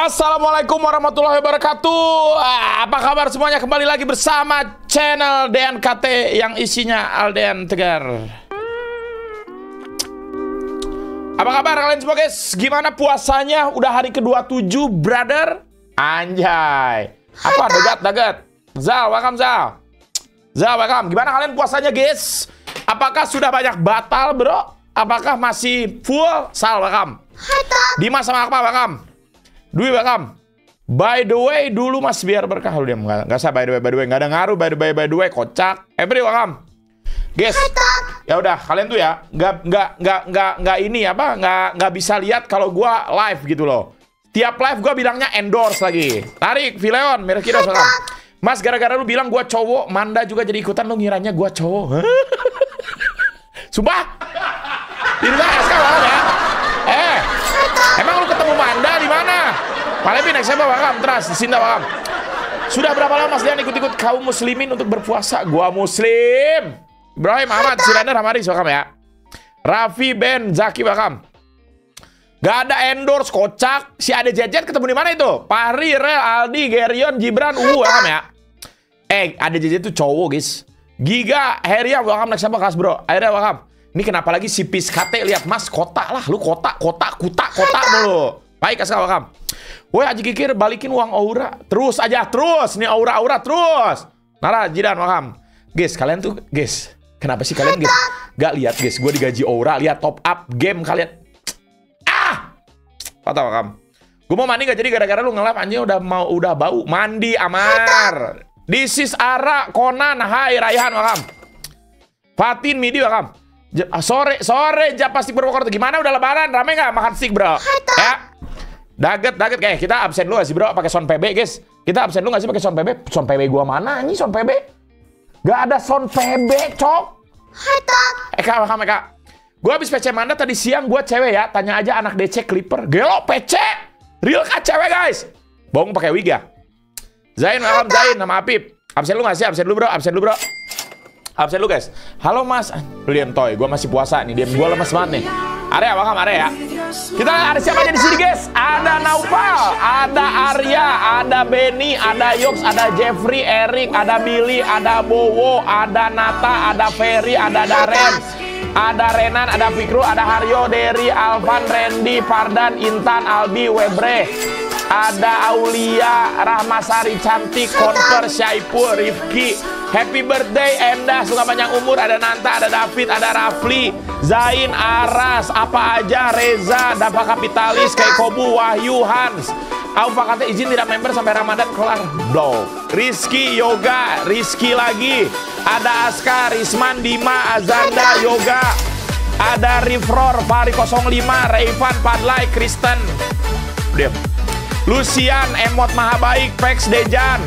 Assalamualaikum warahmatullahi wabarakatuh. Apa kabar semuanya? Kembali lagi bersama channel DNKT yang isinya Aldean Tegar. Apa kabar kalian semua guys? Gimana puasanya? Udah hari ke-27, brother? Anjay. Apa? Dagat. Zal, welcome Zal. Zal, welcome. Gimana kalian puasanya guys? Apakah sudah banyak batal bro? Apakah masih full? Zal, welcome. Dimas sama Akmal, welcome. Dwi welcome. By the way dulu mas biar berkah lu dia nggak usah by the way nggak ada ngaruh by the way kocak. Every welcome. Guys, ya udah kalian tuh ya nggak ini apa nggak bisa lihat kalau gua live gitu loh. Tiap live gua bilangnya endorse lagi. Tarik Vileon, Merkidos welcome. Mas gara-gara lu bilang gua cowok, Manda juga jadi ikutan lu ngiranya gua cowok. Sumpah? Inilah SK welcome ya. Emang lu ketemu Manda di mana? Palepin eksema welcome, Trust, Sinta welcome. Sudah berapa lama Mas Dian ikut-ikut kaum muslimin untuk berpuasa? Gua muslim. Ibrahim Ahmad, Sirender Hamaris welcome ya. Raffi Ben Zaki welcome. Gak ada endorse kocak. Si Ade Jejet ketemu di mana itu? Pari, Rel, Aldi, Gerion, Gibran, welcome ya. Ade Jejet tuh cowok, guys. Giga Heria welcome next apa kas, Bro? Akhirnya welcome. Ini kenapa lagi si Piskate lihat Mas kotak lah, lu kotak mulu. Baik asal welcome. Woi Haji Kikir balikin uang Aura. Terus aja terus nih Aura terus. Nara Jidan welcome. Guys, kalian tuh guys, kenapa sih kalian guys? Gak lihat guys, gue digaji Aura, lihat top up game kalian. Ah! Patah welcome. Gue mau mandi gak jadi gara-gara lu ngelap anjing udah bau. Mandi Amar. This is Ara Konan, hai Raihan welcome. Fatin Midi welcome. Sore pasti Purwokerto gimana udah lebaran rame nggak makan steak bro ya daget kayak kita absen lu nggak sih bro pakai sound PB guys kita absen lu nggak sih pakai sound PB gua mana ini sound PB nggak ada sound PB cok kak gua habis PC Manda tadi siang gua cewek ya tanya aja anak DC Clipper gelo PC real kak cewek guys bohong pakai wiga Zain welcome Zain nama Apip absen lu nggak sih absen lu bro absen lu guys. Halo Mas. Lu diam toy, gua masih puasa nih. Diam gua lemes banget nih. Area welcome Area ya. Kita ada siapa aja di sini guys? Ada Naufal, ada Arya, ada Benny, ada Yox, ada Jeffrey, Eric, ada Billy, ada Bowo, ada Nata, ada Ferry, ada Darren, ada Renan, ada Fikru, ada Haryo, Derry, Alvan, Randy, Fardan, Intan, Albi, Webre. Ada Aulia, Rahmasari Cantik, Konver, Syaipul, Rifki, Happy Birthday, Endah, suka panjang umur, ada Nanta, ada David, ada Rafli, Zain, Aras, apa aja, Reza, Dampak Kapitalis, Keikobu, Wahyu, Hans, Aufa kata izin tidak member sampai Ramadan kelar, blow, Rizky, Yoga, Rizky lagi, ada Aska, Risman, Dima, Azanda, Yoga, ada Rifror, Fahri 05, Raivan, Padlay, Kristen, diam. Lucian, Emot Mahabaik, Pex Dejan,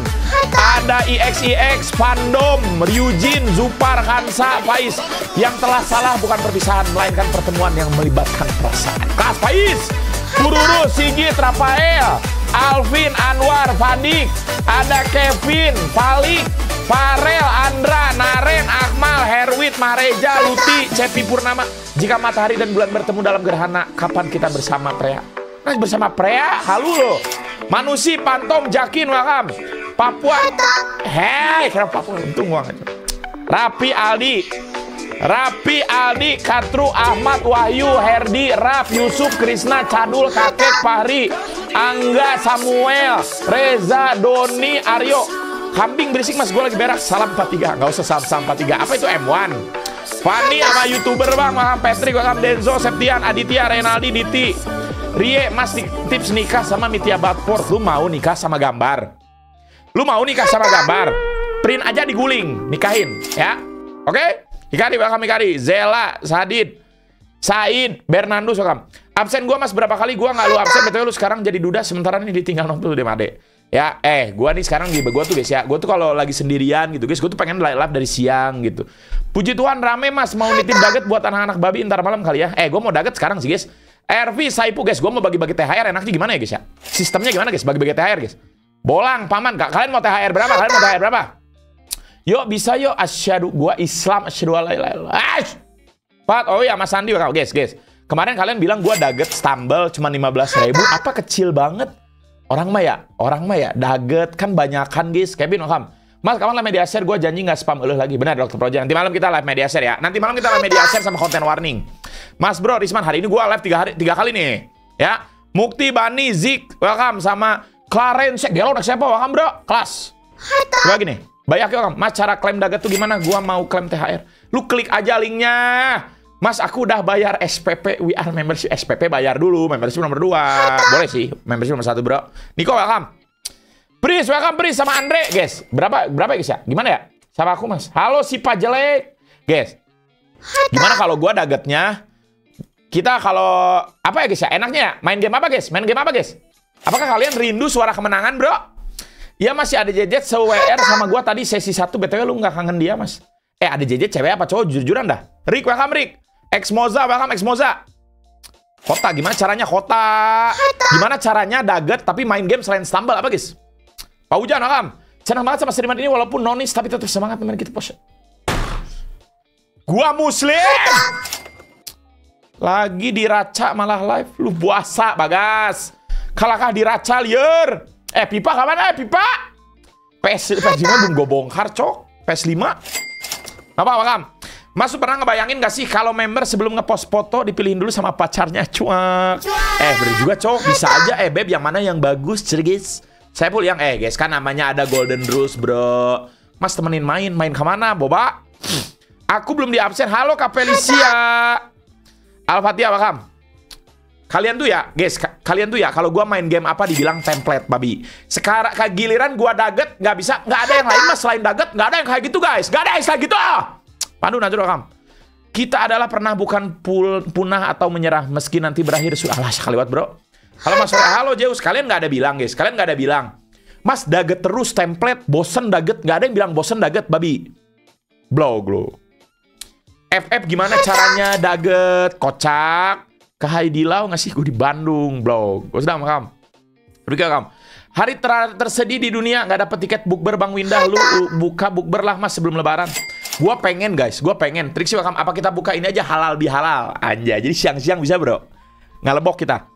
ada IXIX, Fandom, Ryujin, Zupar, Hansa, Faiz. Yang telah salah bukan perpisahan, melainkan pertemuan yang melibatkan perasaan. Kas Faiz, Tururu, Sigit, Rafael, Alvin, Anwar, Fadik, ada Kevin, Falik, Farel, Andra, Naren, Akmal, Herwit, Mareja, Luti, Cepi Purnama. Jika matahari dan bulan bertemu dalam gerhana, kapan kita bersama pria? Nah, bersama Prea, halu loh. Manusi, Pantom, Jakin, welcome. Papua, hei, kenapa Papua? Untung gua aja. Rapi Aldi, Katru, Ahmad, Wahyu, Herdi, Raf, Yusuf, Krisna, Cadul, Kakek, Fahri, Angga, Samuel, Reza, Doni, Aryo. Kambing berisik mas, gua lagi berak. Salam 43, nggak usah salam 43. Apa itu M1? Fani sama youtuber bang, welcome Patrick, welcome Denzo, Septian, Aditya, Renaldi, Diti. Rie, mas tips nikah sama Mitya Batport. Lu mau nikah sama gambar? Print aja diguling, nikahin ya. Oke? Okay? Ikari, welcome Ikari. Zela, Sadid, Said, Bernardo, welcome. Absen gua mas berapa kali gua nggak lu absen. Betul lu sekarang jadi duda sementara nih ditinggal nonton deh Made. Ya, gua nih sekarang gua tuh guys ya. Gua tuh kalau lagi sendirian gitu guys, gua tuh pengen live dari siang gitu. Puji Tuhan rame mas mau nitip daget buat anak-anak babi ntar malam kali ya. Gua mau daget sekarang sih guys. RV Saipu guys, gue mau bagi-bagi THR enaknya gimana ya guys ya? Sistemnya gimana guys? Bagi-bagi THR guys. Bolang, paman, kak, kalian mau THR berapa? Yuk bisa yuk asyhadu gua Islam asyhadu la ilaha illallah. Pat, oh iya Mas Sandi welcome guys. Kemarin kalian bilang gua daget stumble cuma 15.000, apa kecil banget? orang mah ya daget kan banyakan guys. Kevin Okam, Mas kapan live media share? Gue janji nggak spam eluh lagi. Benar dokter Project, nanti malam kita live media share ya. Nanti malam kita live media share sama konten warning. Mas Bro Risman, hari ini gue live 3 kali nih ya. Mukti Bani Zik welcome, sama Clarence Gelo udah siapa welcome bro kelas. Coba gini, banyak orang Mas cara klaim dagat tuh gimana? Gua mau klaim THR. Lu klik aja linknya. Mas aku udah bayar SPP, we are membership. SPP bayar dulu, membership nomor 2. Boleh sih, membership nomor 1 bro. Niko welcome. Pris welcome Pris sama Andre guys. Berapa guys ya? Gimana ya? Sama aku Mas. Halo si Pajelek guys. Gimana kalau gua dagetnya? Kita kalau apa ya guys ya? Enaknya ya? Main game apa guys? Apakah kalian rindu suara kemenangan bro? Iya masih ada jejet se-WR sama gua tadi sesi 1. BTW lu nggak kangen dia Mas? Ada jejet cewek apa cowok? Jujur-jujuran dah. Rick welcome Rick. Exmoza welcome Exmoza. Kota gimana caranya Kota? Gimana caranya daget tapi main game selain stumble apa guys? Pak Ujan welcome. Senang banget sama streaman ini walaupun nonis tapi tetap semangat teman kita post. Gua muslim. Lagi diraca malah live. Lu puasa Bagas. Kalakah diraca liur. Pipa kapan Pipa? PS5 belum gue bongkar cok. PS5. Apa Kam? Mas pernah ngebayangin gak sih kalau member sebelum ngepost foto dipilihin dulu sama pacarnya cuak? Bener juga cok. Bisa aja Beb yang mana yang bagus cergis. Saya pul yang guys kan namanya ada golden rules bro. Mas temenin main kemana boba? Aku belum di absen. Halo Kapelicia. Al-Fatihah Bakam. Kalian tuh ya kalau gua main game apa dibilang template babi. Sekarang kayak giliran gua daget nggak ada yang lain Mas selain daget, nggak ada yang kayak gitu guys. Nggak ada yang kayak gitu. Pandu Najur Bakam. Kita adalah pernah bukan punah atau menyerah meski nanti berakhir alah sekali lewat bro. Halo Mas Sore, halo Zeus. Kalian nggak ada bilang guys, kalian nggak ada bilang. Mas daget terus template, bosen daget, nggak ada yang bilang bosen daget babi. Blog lo. FF gimana caranya daget kocak? Ke Haidilau ngasih gue di Bandung blog. Gue sudah makam. Hari tersedih di dunia nggak dapet tiket bukber Bang Windah, lu buka bukber lah Mas sebelum Lebaran. Gua pengen guys, gua pengen. Triksi makam apa kita buka ini aja halal bihalal aja. Jadi siang-siang bisa bro. Ngalebok kita.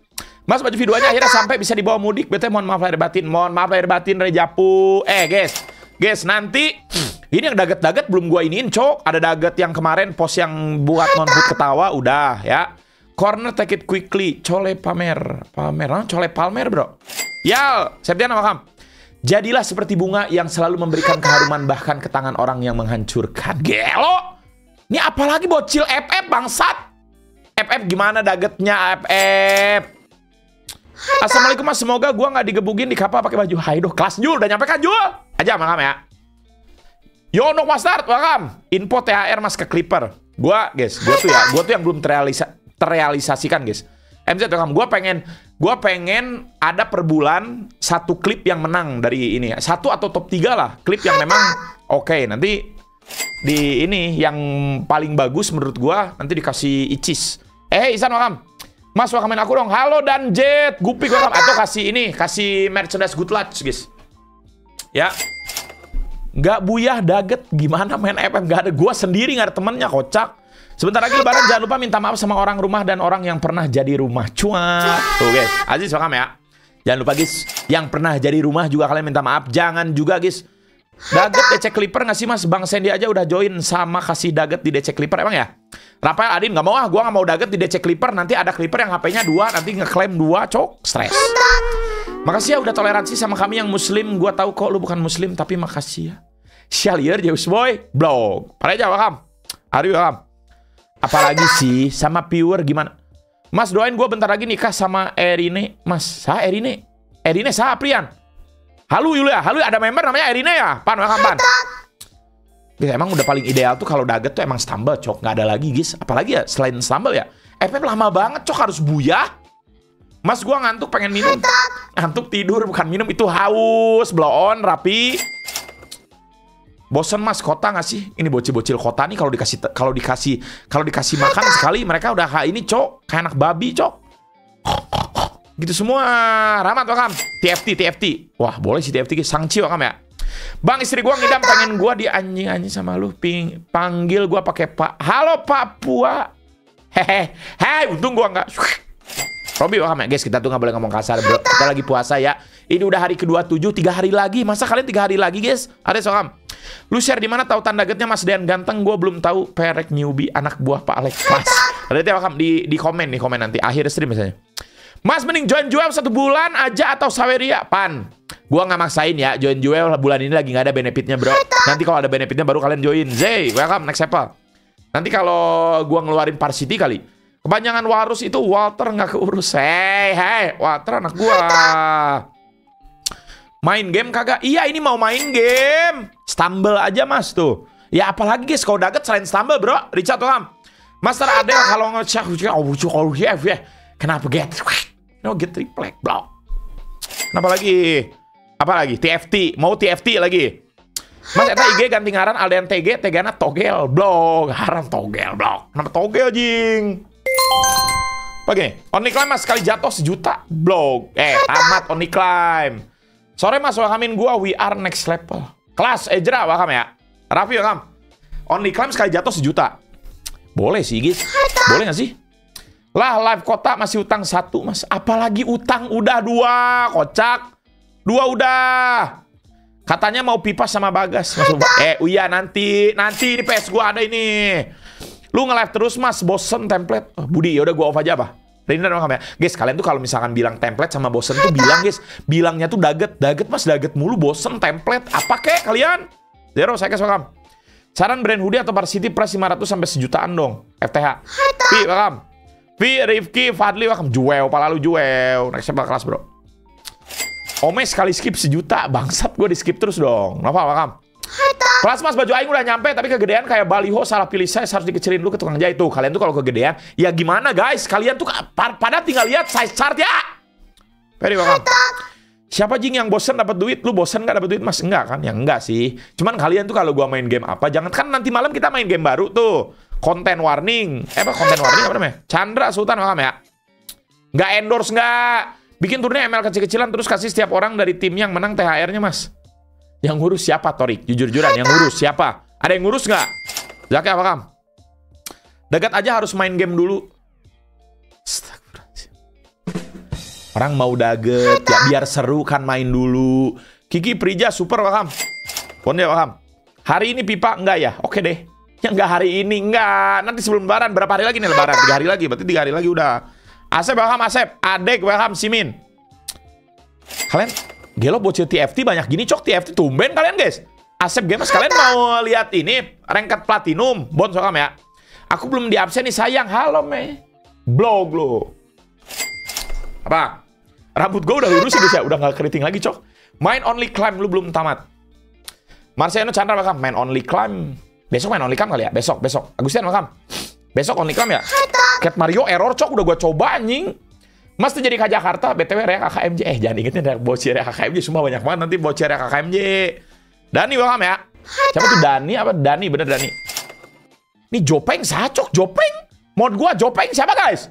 Mas baju videonya akhirnya sampai bisa dibawa mudik. Bete mohon maaf lahir batin. Mohon maaf lahir batin Rejapu. Guys. Guys nanti ini yang daget-daget belum gua iniin cok. Ada daget yang kemarin post yang buat non-food ketawa udah ya. Corner take it quickly. Cole Palmer. Cole Palmer bro. Yal Septian welcome. Jadilah seperti bunga yang selalu memberikan keharuman bahkan ke tangan orang yang menghancurkan. Gelo. Ini apalagi bocil FF bangsat. FF gimana dagetnya FF? Assalamualaikum Mas, semoga gua nggak digebugin di kapal pakai baju. Hai doh kelas Jul udah nyampe kan Jul? Aja makam ya. Yo nok Mas Dart, welcome. Info THR Mas ke Clipper. Gua tuh yang belum terrealisasikan, guys. MZ welcome. Gua pengen ada per bulan satu klip yang menang dari ini ya. Satu atau top 3 lah, klip yang memang oke. Nanti di ini yang paling bagus menurut gua nanti dikasih Icis. Isan welcome. Mas welcome aku dong. Halo dan Jet, Gupi welcome atau kasih merchandise good luck, guys. Ya. Nggak buyah daget gimana main FM nggak ada gua sendiri nggak ada temennya kocak. Sebentar lagi Lebaran jangan lupa minta maaf sama orang rumah dan orang yang pernah jadi rumah cuak. Tuh guys, Aziz welcome ya. Jangan lupa guys, yang pernah jadi rumah juga kalian minta maaf. Jangan juga guys. Daget DC Clipper nggak sih Mas? Bang Sandy aja udah join sama kasih daget di DC Clipper emang ya? Rafael Adin nggak mau gua nggak mau daget di DC Clipper nanti ada Clipper yang HP-nya 2 nanti ngeklaim 2 cok stres. Makasih ya udah toleransi sama kami yang muslim. Gua tahu kok lu bukan muslim tapi makasih ya. Shalier James Boy blog. Pareja welcome. Ari welcome. Apalagi sih sama Pure gimana? Mas doain gua bentar lagi nikah sama Erine. Mas, sa Erine. Erine sa Aprian. Halo Yul ya. Halo ada member namanya Erine ya. Pan welcome Pan. Guys, emang udah paling ideal tuh kalau daget tuh emang stumble cok, nggak ada lagi guys. Apalagi ya selain stumble ya. FF lama banget cok harus buyah. Mas gua ngantuk pengen minum. Ngantuk tidur bukan minum itu haus. Blow on rapi. Bosen Mas kota nggak sih? Ini bocil-bocil kota nih kalau dikasih makan sekali mereka udah kayak ini cok, kayak anak babi cok. Gitu semua. Rahmat welcome. TFT. Wah, boleh sih TFT sangci welcome ya. Bang istri gua ngidam pengen gua di anjing sama lu panggil gua pakai Pak. Halo Papua. Hehe. Untung gua nggak Robi, wah, guys, kita tuh nggak boleh ngomong kasar, bro. Kita lagi puasa ya. Ini udah hari ke-27, 3 hari lagi. Masa kalian 3 hari lagi, guys? Ada Sokam. Lu share di mana tahu tandagednya Mas Dean ganteng? Gua belum tahu. Perek newbie anak buah Pak Alex. Mas. Ada Sokam di komen nih, komen nanti akhir stream misalnya. Mas mending join jual 1 bulan aja atau Saweria, Pan. Gua nggak maksain ya, join jual bulan ini lagi nggak ada benefitnya, bro. Nanti kalau ada benefitnya baru kalian join. Zey, welcome next apple. Nanti kalau gua ngeluarin Parsity kali. Kepanjangan Warus itu Walter nggak keurus. Hei, Walter anak gua. Main game kagak? Iya, ini mau main game. Stumble aja, Mas, tuh. Ya apalagi guys, kalau daget selain Stumble, bro. Richard Tuhan. Master Adel kalau ngecek, kenapa get? No get triplek, bro. Kenapa lagi? Apa lagi? TFT, mau TFT lagi. Mas eta IG ganti ngaran Aldean Tegar, tegana togel, bro. Ngaran togel, bro. Kenapa togel, jing? Oke, Only Climb Mas sekali jatuh 1 juta blog. Amat Only Climb. Sore Mas wakamin gua, we are next level. Kelas Ejra wakam ya. Raffi wakam. Only Climb sekali jatuh 1 juta. Boleh sih, guys. Boleh gak sih? Lah, live kota masih utang 1, Mas. Apalagi utang udah 2, kocak. 2 udah. Katanya mau pipas sama Bagas. Mas, iya nanti ini PS gua ada ini. Lu nge-live terus, Mas, bosen template. Oh, Budi, yaudah gua off aja apa? Rindar makam ya. Guys, kalian tuh kalau misalkan bilang template sama bosen tuh bilang, guys. Bilangnya tuh daget, Mas, daget mulu, bosen template. Apa kek kalian? Zero, saya kes makam. Saran brand hoodie atau Varsity price 500 sampai 1 jutaan dong. FTH. Pi, makam. Pi, Rifki, Fadli, makam. Juwew, palalu juwew. Next level kelas, bro. Ome sekali skip 1 juta. Bangsat, gua di-skip terus dong. Napa, makam? Kelas Mas baju aing udah nyampe tapi kegedean kayak baliho, salah pilih size, harus dikecilin dulu ke tukang jahit tuh. Kalian tuh kalau kegedean ya gimana, guys? Kalian tuh pada tinggal lihat size chart ya. Peri bakal. Siapa jing yang bosen dapat duit? Lu bosen nggak dapat duit, Mas? Enggak kan? Ya enggak sih. Cuman kalian tuh kalau gua main game apa, jangan kan nanti malam kita main game baru tuh. Konten warning. Konten warning apa namanya? Chandra Sultan makam ya. Enggak endorse enggak. Bikin turnya ML kecil-kecilan terus kasih setiap orang dari tim yang menang THR-nya, Mas. Yang ngurus siapa, Torik? Jujur-jujuran, yang ngurus siapa? Ada yang ngurus nggak? Zakat, apa kam? Dagat aja harus main game dulu. Astagfirullahaladzim. Orang mau daget, ya biar seru kan main dulu. Kiki Prija, super, apa kam? Ponde, apa kam? Hari ini pipa? Enggak ya? Oke deh. Ya nggak hari ini, enggak. Nanti sebelum lebaran, berapa hari lagi nih lebaran? 3 hari lagi, berarti 3 hari lagi udah. Asep, apa kam? Asep. Adek, apa kam? Simin. Kalian... Gelo bocil TFT banyak gini, cok. TFT tumben kalian, guys. Asep Gamers, kalian mau lihat ini ranked platinum Bon Sokam ya. Aku belum di absen nih, sayang. Halo, me. Blog lo. Apa? Rambut gue udah lurus guys ya, udah gak keriting lagi, cok. Main Only Climb lu belum tamat. Marciano Chandra bakam main Only Climb. Besok main Only Climb kali ya, besok. Agustian bakam. Besok Only Climb ya. Cat Mario error, cok. Udah gua coba anjing. Mas tuh jadi ke Jakarta, BTW reak KKMJ. Jangan ingetin reak bocil reak KKMJ. Semua banyak banget nanti bocil reak KKMJ. Dani, welcome ya. Siapa tuh Dani? Apa Dani? Bener Dani. Ini Jopeng, sacok Jopeng. Mod gua Jopeng siapa, guys?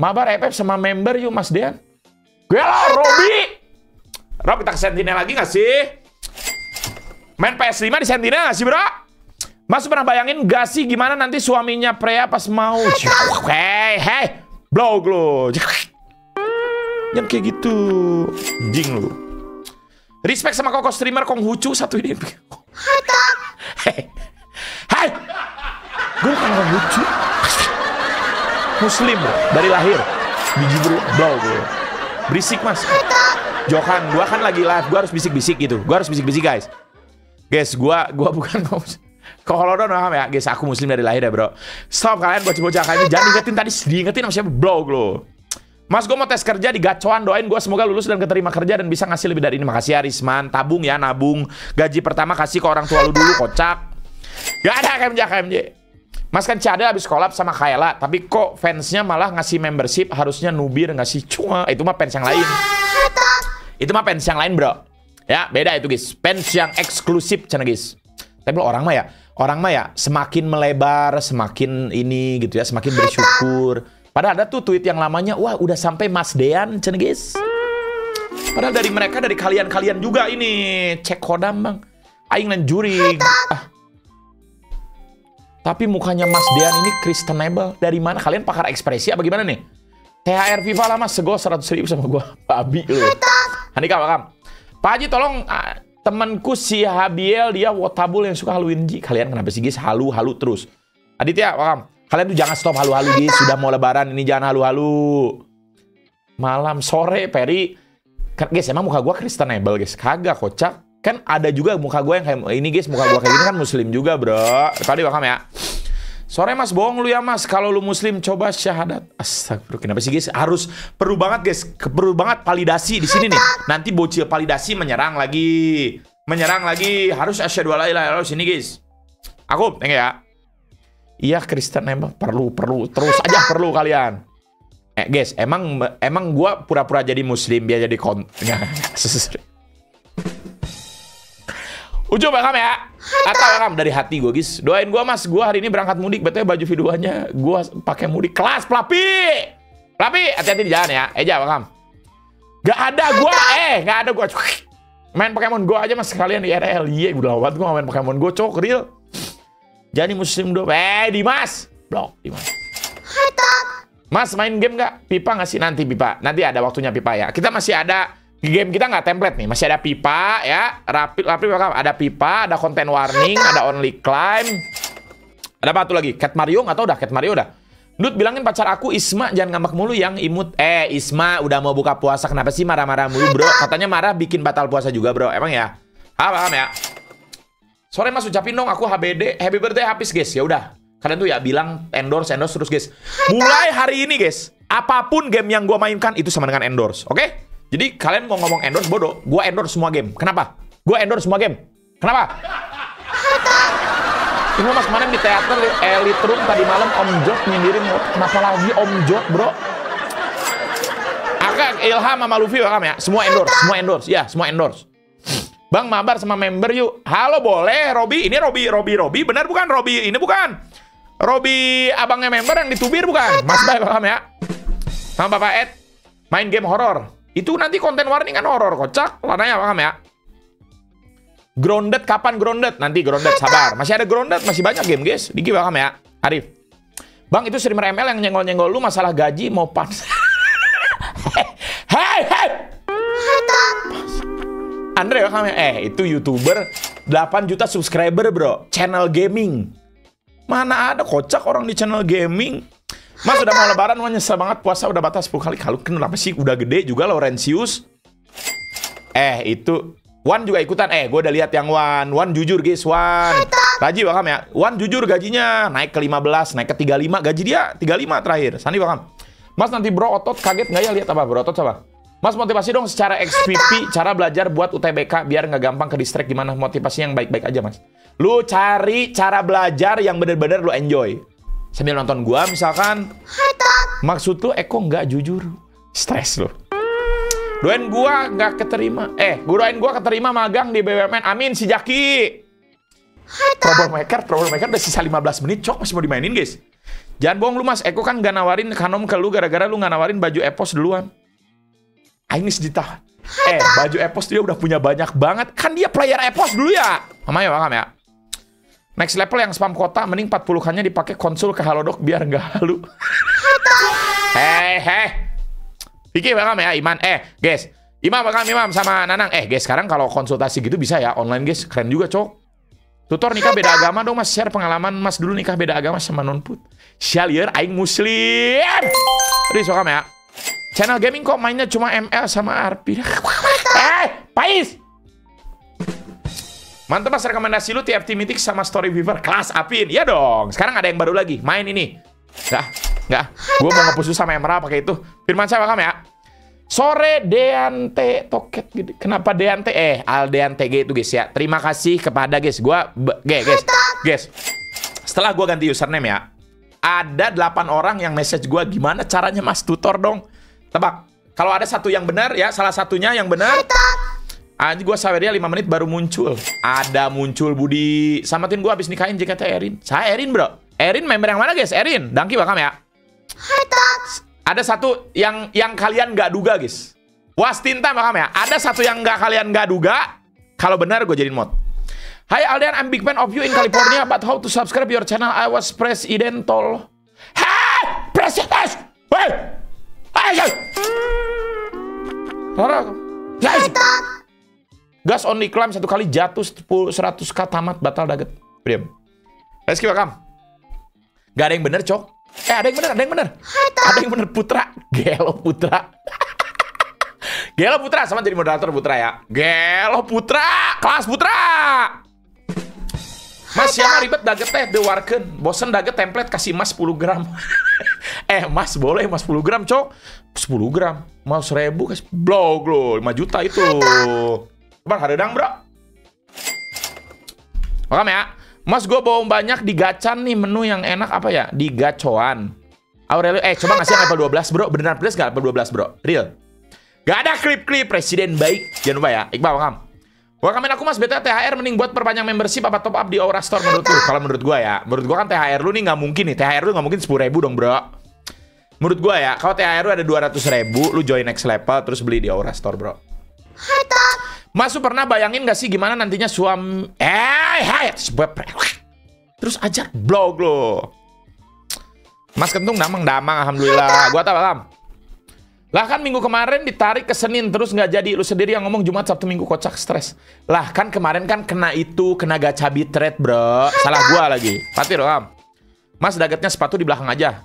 Mabar FF sama member yuk, Mas Dean. Gila, Robi. Rob, kita ke Sentinel lagi gak sih? Main PS5 di Sentinel gak sih, bro? Mas pernah bayangin gak sih gimana nanti suaminya Prea pas mau? Hei. Blog lo, yang kayak gitu, jing lo. Respect sama kokoh streamer Kong Hucu satu ini. Hai, gue kan Kong Hucu, Muslim lo, dari lahir, biji bro, blog lo. Berisik Mas, Johan, gue kan lagi live, gue harus bisik-bisik gitu, gue harus bisik-bisik guys, gue bukan Kong Hucu. Kalau udah paham ya, guys, aku Muslim dari lahir ya, bro. Stop kalian bocah-bocah kayaknya. Jangan ingetin tadi, diingetin sama siapa, bro, lo. Mas, gue mau tes kerja di Gacoan, doain gue semoga lulus dan keterima kerja dan bisa ngasih lebih dari ini. Makasih ya, Risman. Tabung ya, nabung. Gaji pertama kasih ke orang tua lu dulu, kocak. Gak ada KMJ. Mas kan Cadel habis collab sama Kayla, tapi kok fansnya malah ngasih membership, harusnya Nubir ngasih cuma. Itu mah fans yang lain. Itu mah fans yang lain, bro. Ya, beda itu, guys. Fans yang eksklusif, cana, guys. Tapi orang mah ya semakin melebar, semakin ini gitu ya, semakin bersyukur. Padahal ada tuh tweet yang lamanya, wah udah sampai Mas Dean, cen guys. Padahal dari mereka, dari kalian juga ini, cek kodam bang, aing dan juri. Tapi mukanya Mas Dean ini Kristenable, dari mana? Kalian pakar ekspresi apa gimana nih? THR Viva lah mas, sego 100.000 sama gua. Babi lu. Handika makam. Pak Haji tolong temanku si Habiel dia wotabul yang suka haluin Ji. Kalian kenapa sih guys halu-halu terus? Aditya makam. Kalian tuh jangan stop halu-halu guys. Sudah mau lebaran ini jangan halu-halu. Malam sore Peri. Guys emang muka gua Kristenable guys. Kagak kocak. Kan ada juga muka gue yang kayak ini guys, muka gue kayak gini kan muslim juga bro. Tadi wakam ya. Sore mas, bohong lu ya mas. Kalau lu muslim coba syahadat. Astagfirullah, kenapa sih guys? Harus perlu banget guys, perlu banget validasi di sini nih. Nanti bocil validasi menyerang lagi. Menyerang lagi. Harus asyhadu alla ilaha illallah sini guys. Aku, enggak ya. Iya Kristen emang perlu terus aja perlu kalian. Guys, emang gue pura-pura jadi muslim biar jadi kon. Ucup welcome ya. Atau welcome dari hati gue guys. Doain gue mas, gue hari ini berangkat mudik. Betulnya baju videonya gue pakai mudik. Kelas Pelapi. Pelapi hati-hati di jalan ya. Eja welcome. Gak ada gue gak ada gue main Pokemon Go aja mas sekalian di RL. Iya udah lewat gue main Pokemon Go cok real. Jadi muslim do. Dimas blok Dimas. Mas main game gak? Pipa gak sih? Nanti Pipa. Nanti ada waktunya Pipa ya. Kita masih ada game kita nggak template nih, masih ada pipa ya, rapid ada pipa, ada konten warning, ada only climb, ada apa tuh lagi? Cat Mario atau udah Cat Mario udah? Dut bilangin pacar aku Isma jangan ngambek mulu yang imut. Isma udah mau buka puasa kenapa sih marah-marah mulu bro? Katanya marah bikin batal puasa juga bro, emang ya? Paham ya? Sore mas ucapin dong aku HBD, happy birthday habis guys ya udah. Kalian tuh ya bilang endorse terus guys. Mulai hari ini guys, apapun game yang gua mainkan itu sama dengan endorse, oke? Okay? Jadi kalian mau ngomong endorse bodoh, gue endorse semua game. Kenapa? Gue endorse semua game. Kenapa? Ini mas kemarin di teater Elite Room tadi malam Om Jok nyindirin kenapa lagi Om Jok bro? Agak Ilham sama Luffy welcome ya. Semua endorse. Bang mabar sama member yuk. Halo boleh Robi, ini Robi. Benar bukan Robi? Ini bukan. Robi abangnya member yang ditubir bukan? Mas Bay welcome ya. Sama Bapak Ed main game horor. Itu nanti konten warning kan horor kocak. Lananya paham ya. Grounded kapan grounded? Nanti grounded sabar. Masih ada grounded, masih banyak game guys. Diki paham ya. Arif. Bang itu streamer ML yang nyenggol-nyenggol lu masalah gaji mau pan. Hey. Andre paham ya. Itu YouTuber 8 juta subscriber, bro. Channel gaming. Mana ada kocak orang di channel gaming? Mas udah mau lebaran, wah nyesel banget puasa udah batas 10 kali. Kalau kenapa sih udah gede juga Laurentius. Itu Wan juga ikutan. Gue udah lihat yang Wan jujur guys, Wan. Raji welcome ya. Wan jujur gajinya naik ke 15, naik ke 35. Gaji dia 35 terakhir. Sandi welcome. Mas nanti bro otot kaget nggak ya lihat apa bro otot apa? Mas motivasi dong secara XPP, cara belajar buat UTBK biar nggak gampang ke distract gimana motivasi yang baik-baik aja mas. Lu cari cara belajar yang bener-bener lu enjoy. Sambil nonton gua misalkan. Maksud lu Eko nggak jujur. Stres lu. Doain gua nggak keterima. Doain gua keterima magang di BUMN. Amin si Jaki. Troublemaker udah sisa 15 menit. Cok masih mau dimainin guys. Jangan bohong lu mas. Eko kan nggak nawarin Kanom ke lu gara-gara lu nggak nawarin baju Epos duluan. Ini sedita. Baju Epos dia udah punya banyak banget. Kan dia player Epos dulu ya. Mamanya bakam ya. Next level yang spam kota, mending 40K-nya dipakai konsul ke Halodoc biar nggak halu. Vicky welcome ya, Iman. Guys. Imam welcome, Imam sama Nanang. Guys, sekarang kalau konsultasi gitu bisa ya online, guys. Keren juga, cok. Tutor nikah beda agama dong, mas. Share pengalaman, mas. Dulu nikah beda agama sama non-put. Syalier, aing muslim. Riz welcome ya. Channel gaming kok mainnya cuma ML sama RP. Pais! Mantap mas rekomendasi lu TFT Mythic sama Story Weaver kelas Apin. Ya dong. Sekarang ada yang baru lagi. Main ini. Enggak. Gue mau ngepusuh sama Emra pakai itu. Firman saya welcome ya. Sore DNT toket gede. Kenapa DNT? Aldean Tegar itu guys ya. Terima kasih kepada guys. Guys. Setelah gue ganti username ya. Ada 8 orang yang message gue gimana caranya mas tutor dong. Tebak. Kalau ada satu yang benar ya, salah satunya yang benar. Anjir gua sawernya 5 menit baru muncul. Ada muncul Budi. Samatin gua habis nikahin JKT Erin. Saya Erin, bro. Erin member yang mana, guys? Erin. Dangki bakam ya. Ada satu yang kalian nggak duga, guys. Wastinta bakam ya. Ada satu yang kalian nggak duga. Kalau benar gua jadiin mod. Hi Aldean, I'm big fan of you in California, but how to subscribe your channel? I was presidential. Hey! President! Hey! Gas Only Climb satu kali jatuh 100k tamat batal daget. Priam. Let's keep welcome. Gak ada yang bener, Cok. Ada yang bener, ada yang bener. Ada yang bener, Putra. Gelo Putra. Gelo Putra, sama jadi moderator Putra ya. Gelo Putra, kelas Putra. Mas siapa ribet daget teh dewarken. Bosen daget template kasih mas 10 gram. Mas boleh mas 10 gram, Cok. 10 gram. Mau 1000 kasih blog lo 5 juta itu. Bang hadang, Bro. Oke ya. Mas gue bawa banyak di gacan nih menu yang enak apa ya? Di gacoan. Aurelio coba ngasih yang level 12, Bro. Beneran plus gak level 12, Bro? Real. Gak ada klip-klip presiden baik. Jangan lupa ya. Iqbal welcome. Welcome aku Mas Beta THR mending buat perpanjang membership apa top up di Aura Store menurut lu? Kalau menurut gua ya, menurut gua kan THR lu nih nggak mungkin nih. THR lu nggak mungkin 10.000 dong, Bro. Menurut gua ya, kalau THR lu ada 200.000, lu join next level terus beli di Aura Store, Bro. Mas lu pernah bayangin gak sih gimana nantinya suami terus ajak blog lo. Mas Kentung damang alhamdulillah. Gua tahu paham. Lah kan minggu kemarin ditarik ke Senin terus nggak jadi. Lu sendiri yang ngomong Jumat, Sabtu, Minggu kocak stres. Lah kan kemarin kan kena itu, kena gacha bitret, Bro. Salah gua lagi. Patir, Om. Mas dagetnya sepatu di belakang aja.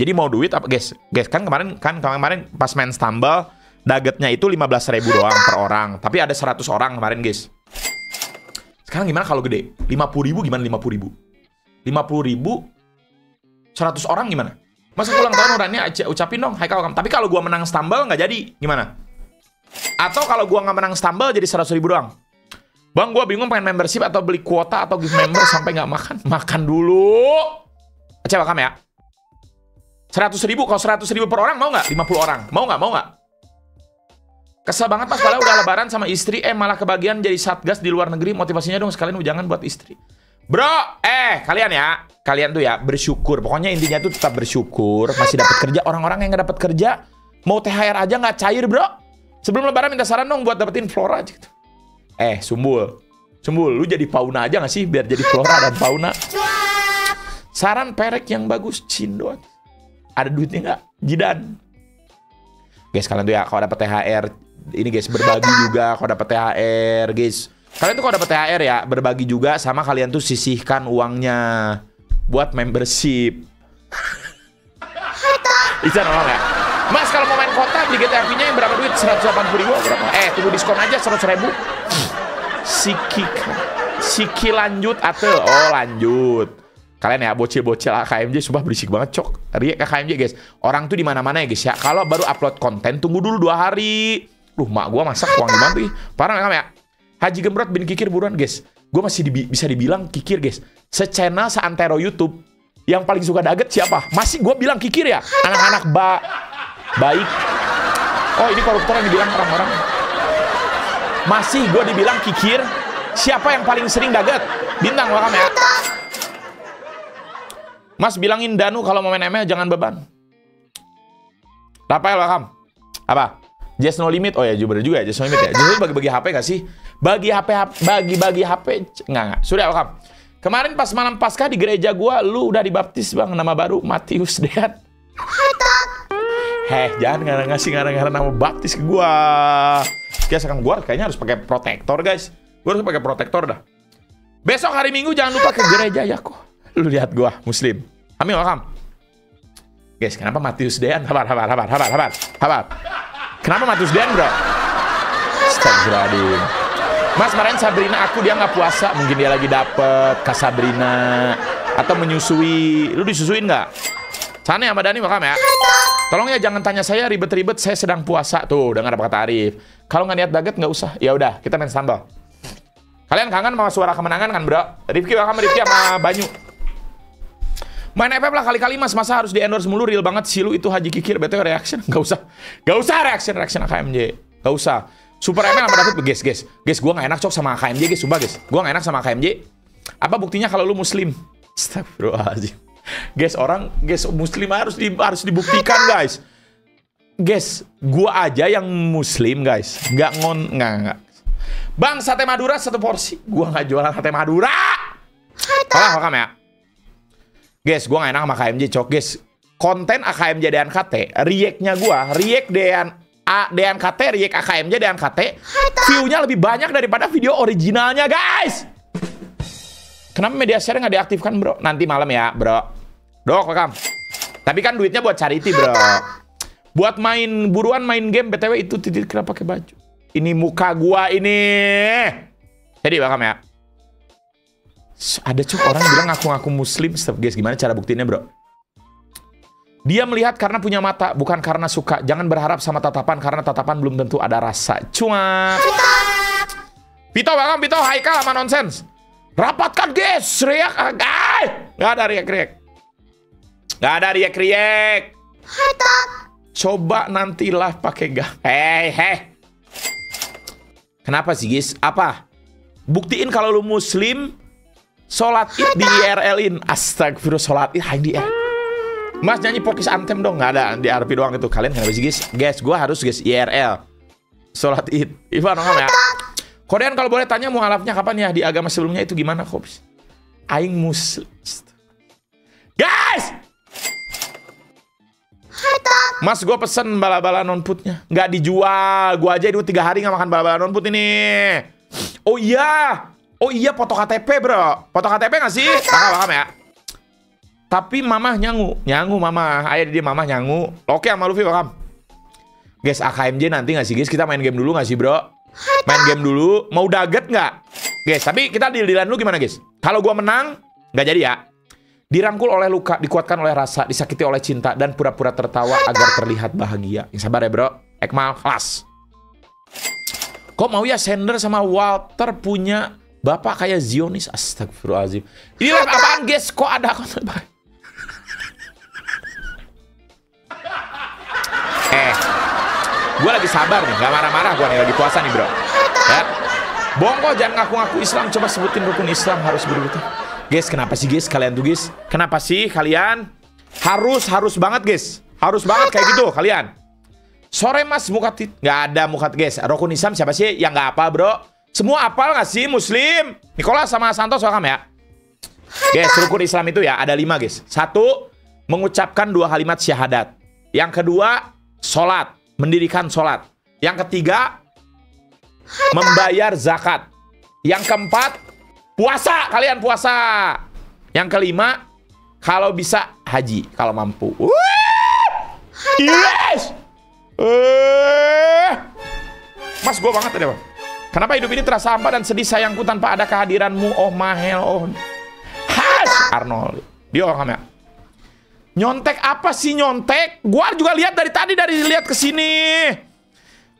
Jadi mau duit apa, guys? Guys, kan kemarin pas main Stumble dagetnya itu 15.000 doang per orang. Tapi ada 100 orang kemarin, guys. Sekarang gimana kalau gede? 50.000 gimana 50.000? 50.000 100 orang gimana? Mas ulang tahun orangnya ucapin dong, hai kawan. Tapi kalau gua menang Stumble nggak jadi, gimana? Atau kalau gua nggak menang Stumble jadi 100.000 doang. Bang, gua bingung pengen membership atau beli kuota atau gift member sampai nggak makan. Makan dulu. Coba kamu ya. 100.000, kalau 100.000 per orang mau nggak? 50 orang, mau nggak? Kesel banget pas padahal udah lebaran sama istri, malah kebagian jadi satgas di luar negeri. Motivasinya dong sekalian ujangan buat istri. Bro, kalian tuh ya bersyukur. Pokoknya intinya tuh tetap bersyukur. Masih dapat kerja, orang-orang yang nggak dapat kerja mau THR aja nggak cair, Bro. Sebelum lebaran minta saran dong buat dapetin Flora aja gitu. Sumbul, lu jadi Fauna aja nggak sih biar jadi Flora dan Fauna. Saran perek yang bagus Cindo. Ada duitnya nggak? Jidan. Guys, kalian tuh ya kalau dapat THR ini guys berbagi juga kalau dapat THR, guys. Kalian tuh kalau dapat THR ya, berbagi juga sama kalian tuh sisihkan uangnya buat membership. Izan orang ya. Mas kalau mau main kota beli GTRP-nya yang berapa duit? 180.000 berapa? Tunggu diskon aja 100.000. Siki lanjut atau lanjut. Kalian ya bocil-bocil AKMJ sumpah berisik banget, Cok. Riak AKMJ, guys. Orang tuh di mana-mana ya, guys ya. Kalau baru upload konten tunggu dulu 2 hari. Mak gua masak uang gimana tuh? Parah enggak ya? Haji Gembrot bin Kikir buruan, guys. Gue masih bisa dibilang Kikir, guys. Se-channel, seantero YouTube, yang paling suka daget siapa? Masih gue bilang Kikir ya? Anak-anak baik. Oh, ini koruptor yang dibilang orang-orang. Masih gue dibilang Kikir. Siapa yang paling sering daget? Bintang orang ya. Mas bilangin Danu kalau mau main ML jangan beban. Rafael welcome. Apa? Just No Limit, oh ya bener juga ya, Just No Limit ya. Just No Limit bagi-bagi HP gak sih? Bagi HP, enggak. Sudah, welcome. Kemarin pas malam Paskah di gereja gua, lu udah dibaptis, Bang, nama baru, Matius Dean. Jangan ngarang-ngarang nama baptis ke gua. Guys, sekarang gua kayaknya harus pakai protektor, guys. Gua harus pakai protektor dah. Besok hari Minggu jangan lupa ke gereja ya kok. Lu lihat gua, Muslim. Amin, welcome. Guys, kenapa Matius Dean? Habar. Kenapa Matius Dean, Bro? Astagfirullahaladzim. Mas, kemarin Sabrina aku dia nggak puasa. Mungkin dia lagi dapet Kak Sabrina. Atau menyusui. Lu disusuin nggak? Sana sama Dani makam ya. Tolong ya jangan tanya saya ribet-ribet. Saya sedang puasa. Tuh, dengar apa kata Arif. Kalau nggak niat daget nggak usah. Ya udah, kita main Stumble. Kalian kangen sama suara kemenangan kan, Bro? Rifki welcome, Rifki sama Banyu. Main FF lah kali-kali, Mas. Masa harus di-endorse mulu, real banget sih lu itu Haji Kikir. BTW reaction, gak usah reaction AKMJ, gak usah. Super ML sama David, guys, gue gak enak cok sama AKMJ, guys, sumpah guys. Gue gak enak sama AKMJ. Apa buktinya kalau lu Muslim? Astagfirullahaladzim. Guys, guys, Muslim harus dibuktikan, guys. Guys, gue aja yang Muslim, guys. Gak. Bang, sate Madura 1 porsi. Gue gak jualan sate Madura. Kalah, ya. Guys, gue gak enak sama KMJ, cok. Guys, konten AKMJ DNKT, react-nya gua, react DNKT, react AKMJ DNKT, view-nya lebih banyak daripada video originalnya, guys. Kenapa media share nggak diaktifkan, bro? Nanti malam ya, bro. Dok, rekam. Tapi kan duitnya buat charity, bro. Buat main, buruan main game, BTW itu titik kira pakai baju. Ini muka gua ini. Jadi bakam ya. Ada cok orang bilang ngaku-ngaku muslim, guys. Gimana cara buktinya, bro? Dia melihat karena punya mata, bukan karena suka. Jangan berharap sama tatapan, karena tatapan belum tentu ada rasa. Cuma Pito, bakam Pito, Haikal sama nonsense. Rapatkan, guys. Riak, guys. Gak ada riak-riak. Gak ada riak-riak. Coba nantilah pakai gak. Hei. Kenapa sih, guys? Apa? Buktiin kalau lu muslim. Sholat id di IRL-in. Astagfirullah, sholat id hang di IRL. Mas nyanyi pokis anthem dong. Nggak ada, di RP doang itu. Kalian kenapa sih, guys? Guys, gue harus, guys, IRL sholat id. Ivan, ngomong ya. Korean kalau boleh tanya mualafnya kapan ya? Di agama sebelumnya itu gimana, Kops? Aing muslim. Guys! Mas, gue pesen bala-bala non-putnya. Nggak dijual. Gue aja itu 3 hari nggak makan bala-bala non-put ini. Oh iya! Oh iya, foto KTP, bro. Foto KTP nggak sih? Paham ya? Tapi mamah nyangu. Nyangu mamah. Ayah dia mamah nyangu. Oke sama Luffy, paham? Guys, AKMJ nanti nggak sih, guys? Kita main game dulu nggak sih, bro? Main game dulu. Mau daget nggak? Guys, tapi kita deal-dealan dulu gimana, guys? Kalau gua menang, nggak jadi ya. Dirangkul oleh luka, dikuatkan oleh rasa, disakiti oleh cinta, dan pura-pura tertawa agar terlihat bahagia. Yang sabar ya, bro. Ekmal, kelas. Kok mau ya Sender sama Walter punya... Bapak kayak Zionis, astagfirullahaladzim. Ini live apaan, guys? Kok ada konten? Gue lagi sabar nih, gak marah-marah gue nih, lagi puasa nih, bro. Ya. Bongko, jangan ngaku-ngaku Islam, coba sebutin rukun Islam harus berbutuh. Guys, kenapa sih, guys? Kalian tuh, guys, kenapa sih kalian harus banget, guys? Harus banget kayak gitu kalian. Sore mas mukat, nggak ada mukat, guys. Rukun Islam siapa sih yang nggak apa, bro? Semua apal gak sih muslim? Nikola sama Santos welcome ya. Guys, rukun Islam itu ya ada 5, guys. 1, mengucapkan 2 kalimat syahadat. Yang kedua, sholat, mendirikan sholat. Yang ketiga, membayar zakat. Yang keempat, puasa, kalian puasa. Yang kelima, kalau bisa haji, kalau mampu. Yes! Mas, gue banget tadi, Bang. Kenapa hidup ini terasa hampa dan sedih sayangku tanpa ada kehadiranmu? Oh mahel, oh has Arnold. Dia orangnya. Nyontek apa sih nyontek? Gua juga lihat dari tadi lihat ke sini.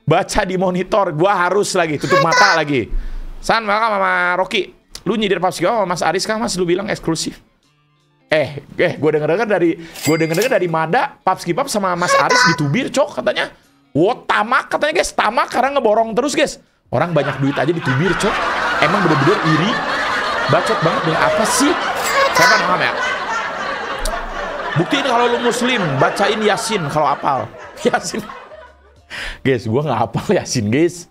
Baca di monitor, gua harus lagi tutup mata lagi. San maka Mama Rocky, lu nyindir Paskah sama Mas Aris kan, Mas lu bilang eksklusif. Gua denger dari Mada, Paskah sama Mas Aris ditubir, cok katanya. Wo tamak katanya, guys, tamak karena ngeborong terus, guys. Orang banyak duit aja ditubir, cok. Emang bener-bener iri. Bacot banget dengan apa sih? Saya paham ya. Buktiin kalau lu muslim, bacain Yasin kalau apal. Yasin. Guys, gua nggak apal Yasin, guys.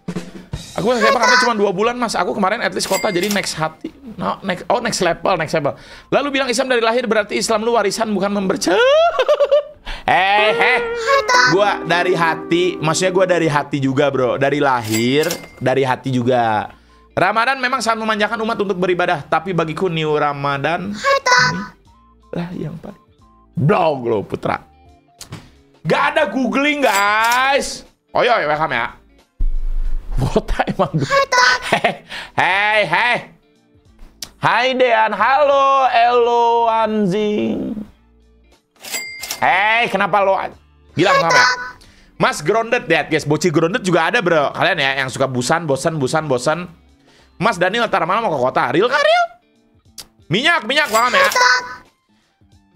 Aku saya paham cuma 2 bulan, Mas. Aku kemarin at least kota jadi next hati. No, next level. Lalu bilang Islam dari lahir berarti Islam lu warisan bukan memberce. Gua dari hati, maksudnya gua dari hati juga, bro. Dari lahir, dari hati juga. Ramadan memang sangat memanjakan umat untuk beribadah, tapi bagiku new Ramadan lah yang paling blog lo putra. Gak ada googling, guys. Oyoy, welcome ya. Wota emang. Hey. Hai Dean, halo Elo anjing. Hei, kenapa lo bilang nggak ya? Mas grounded deh, guys. Bocil grounded juga ada, bro. Kalian ya yang suka bosan. Mas Daniel ntar malam mau ke kota. Real nggak real? Minyak paham ya?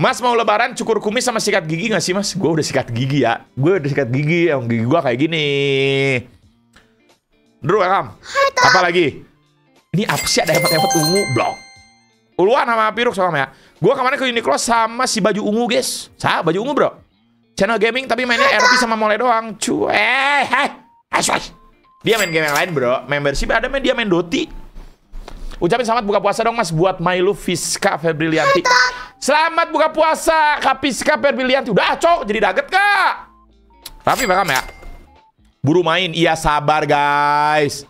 Mas mau lebaran cukur kumis sama sikat gigi nggak sih, Mas? Gue udah sikat gigi ya. Gue udah sikat gigi, yang gigi gue kayak gini. Drew, welcome. Apa lagi? Ini apa sih ada hemat-hemat ungu, blok. Uluan sama Piruk sama ya. Gue kemarin ke Uniqlo sama si baju ungu, guys. Sa, baju ungu, bro. Channel gaming tapi mainnya RP sama mole doang. Dia main game yang lain, bro. Membership ada main, dia main Doti. Ucapin selamat buka puasa dong, Mas, buat My Love Fiska Febrilianti. Selamat buka puasa, Kapiska Perbilianti. Udah, cok, jadi daget, Kak. Rapi bakam ya. Buru main, iya sabar, guys.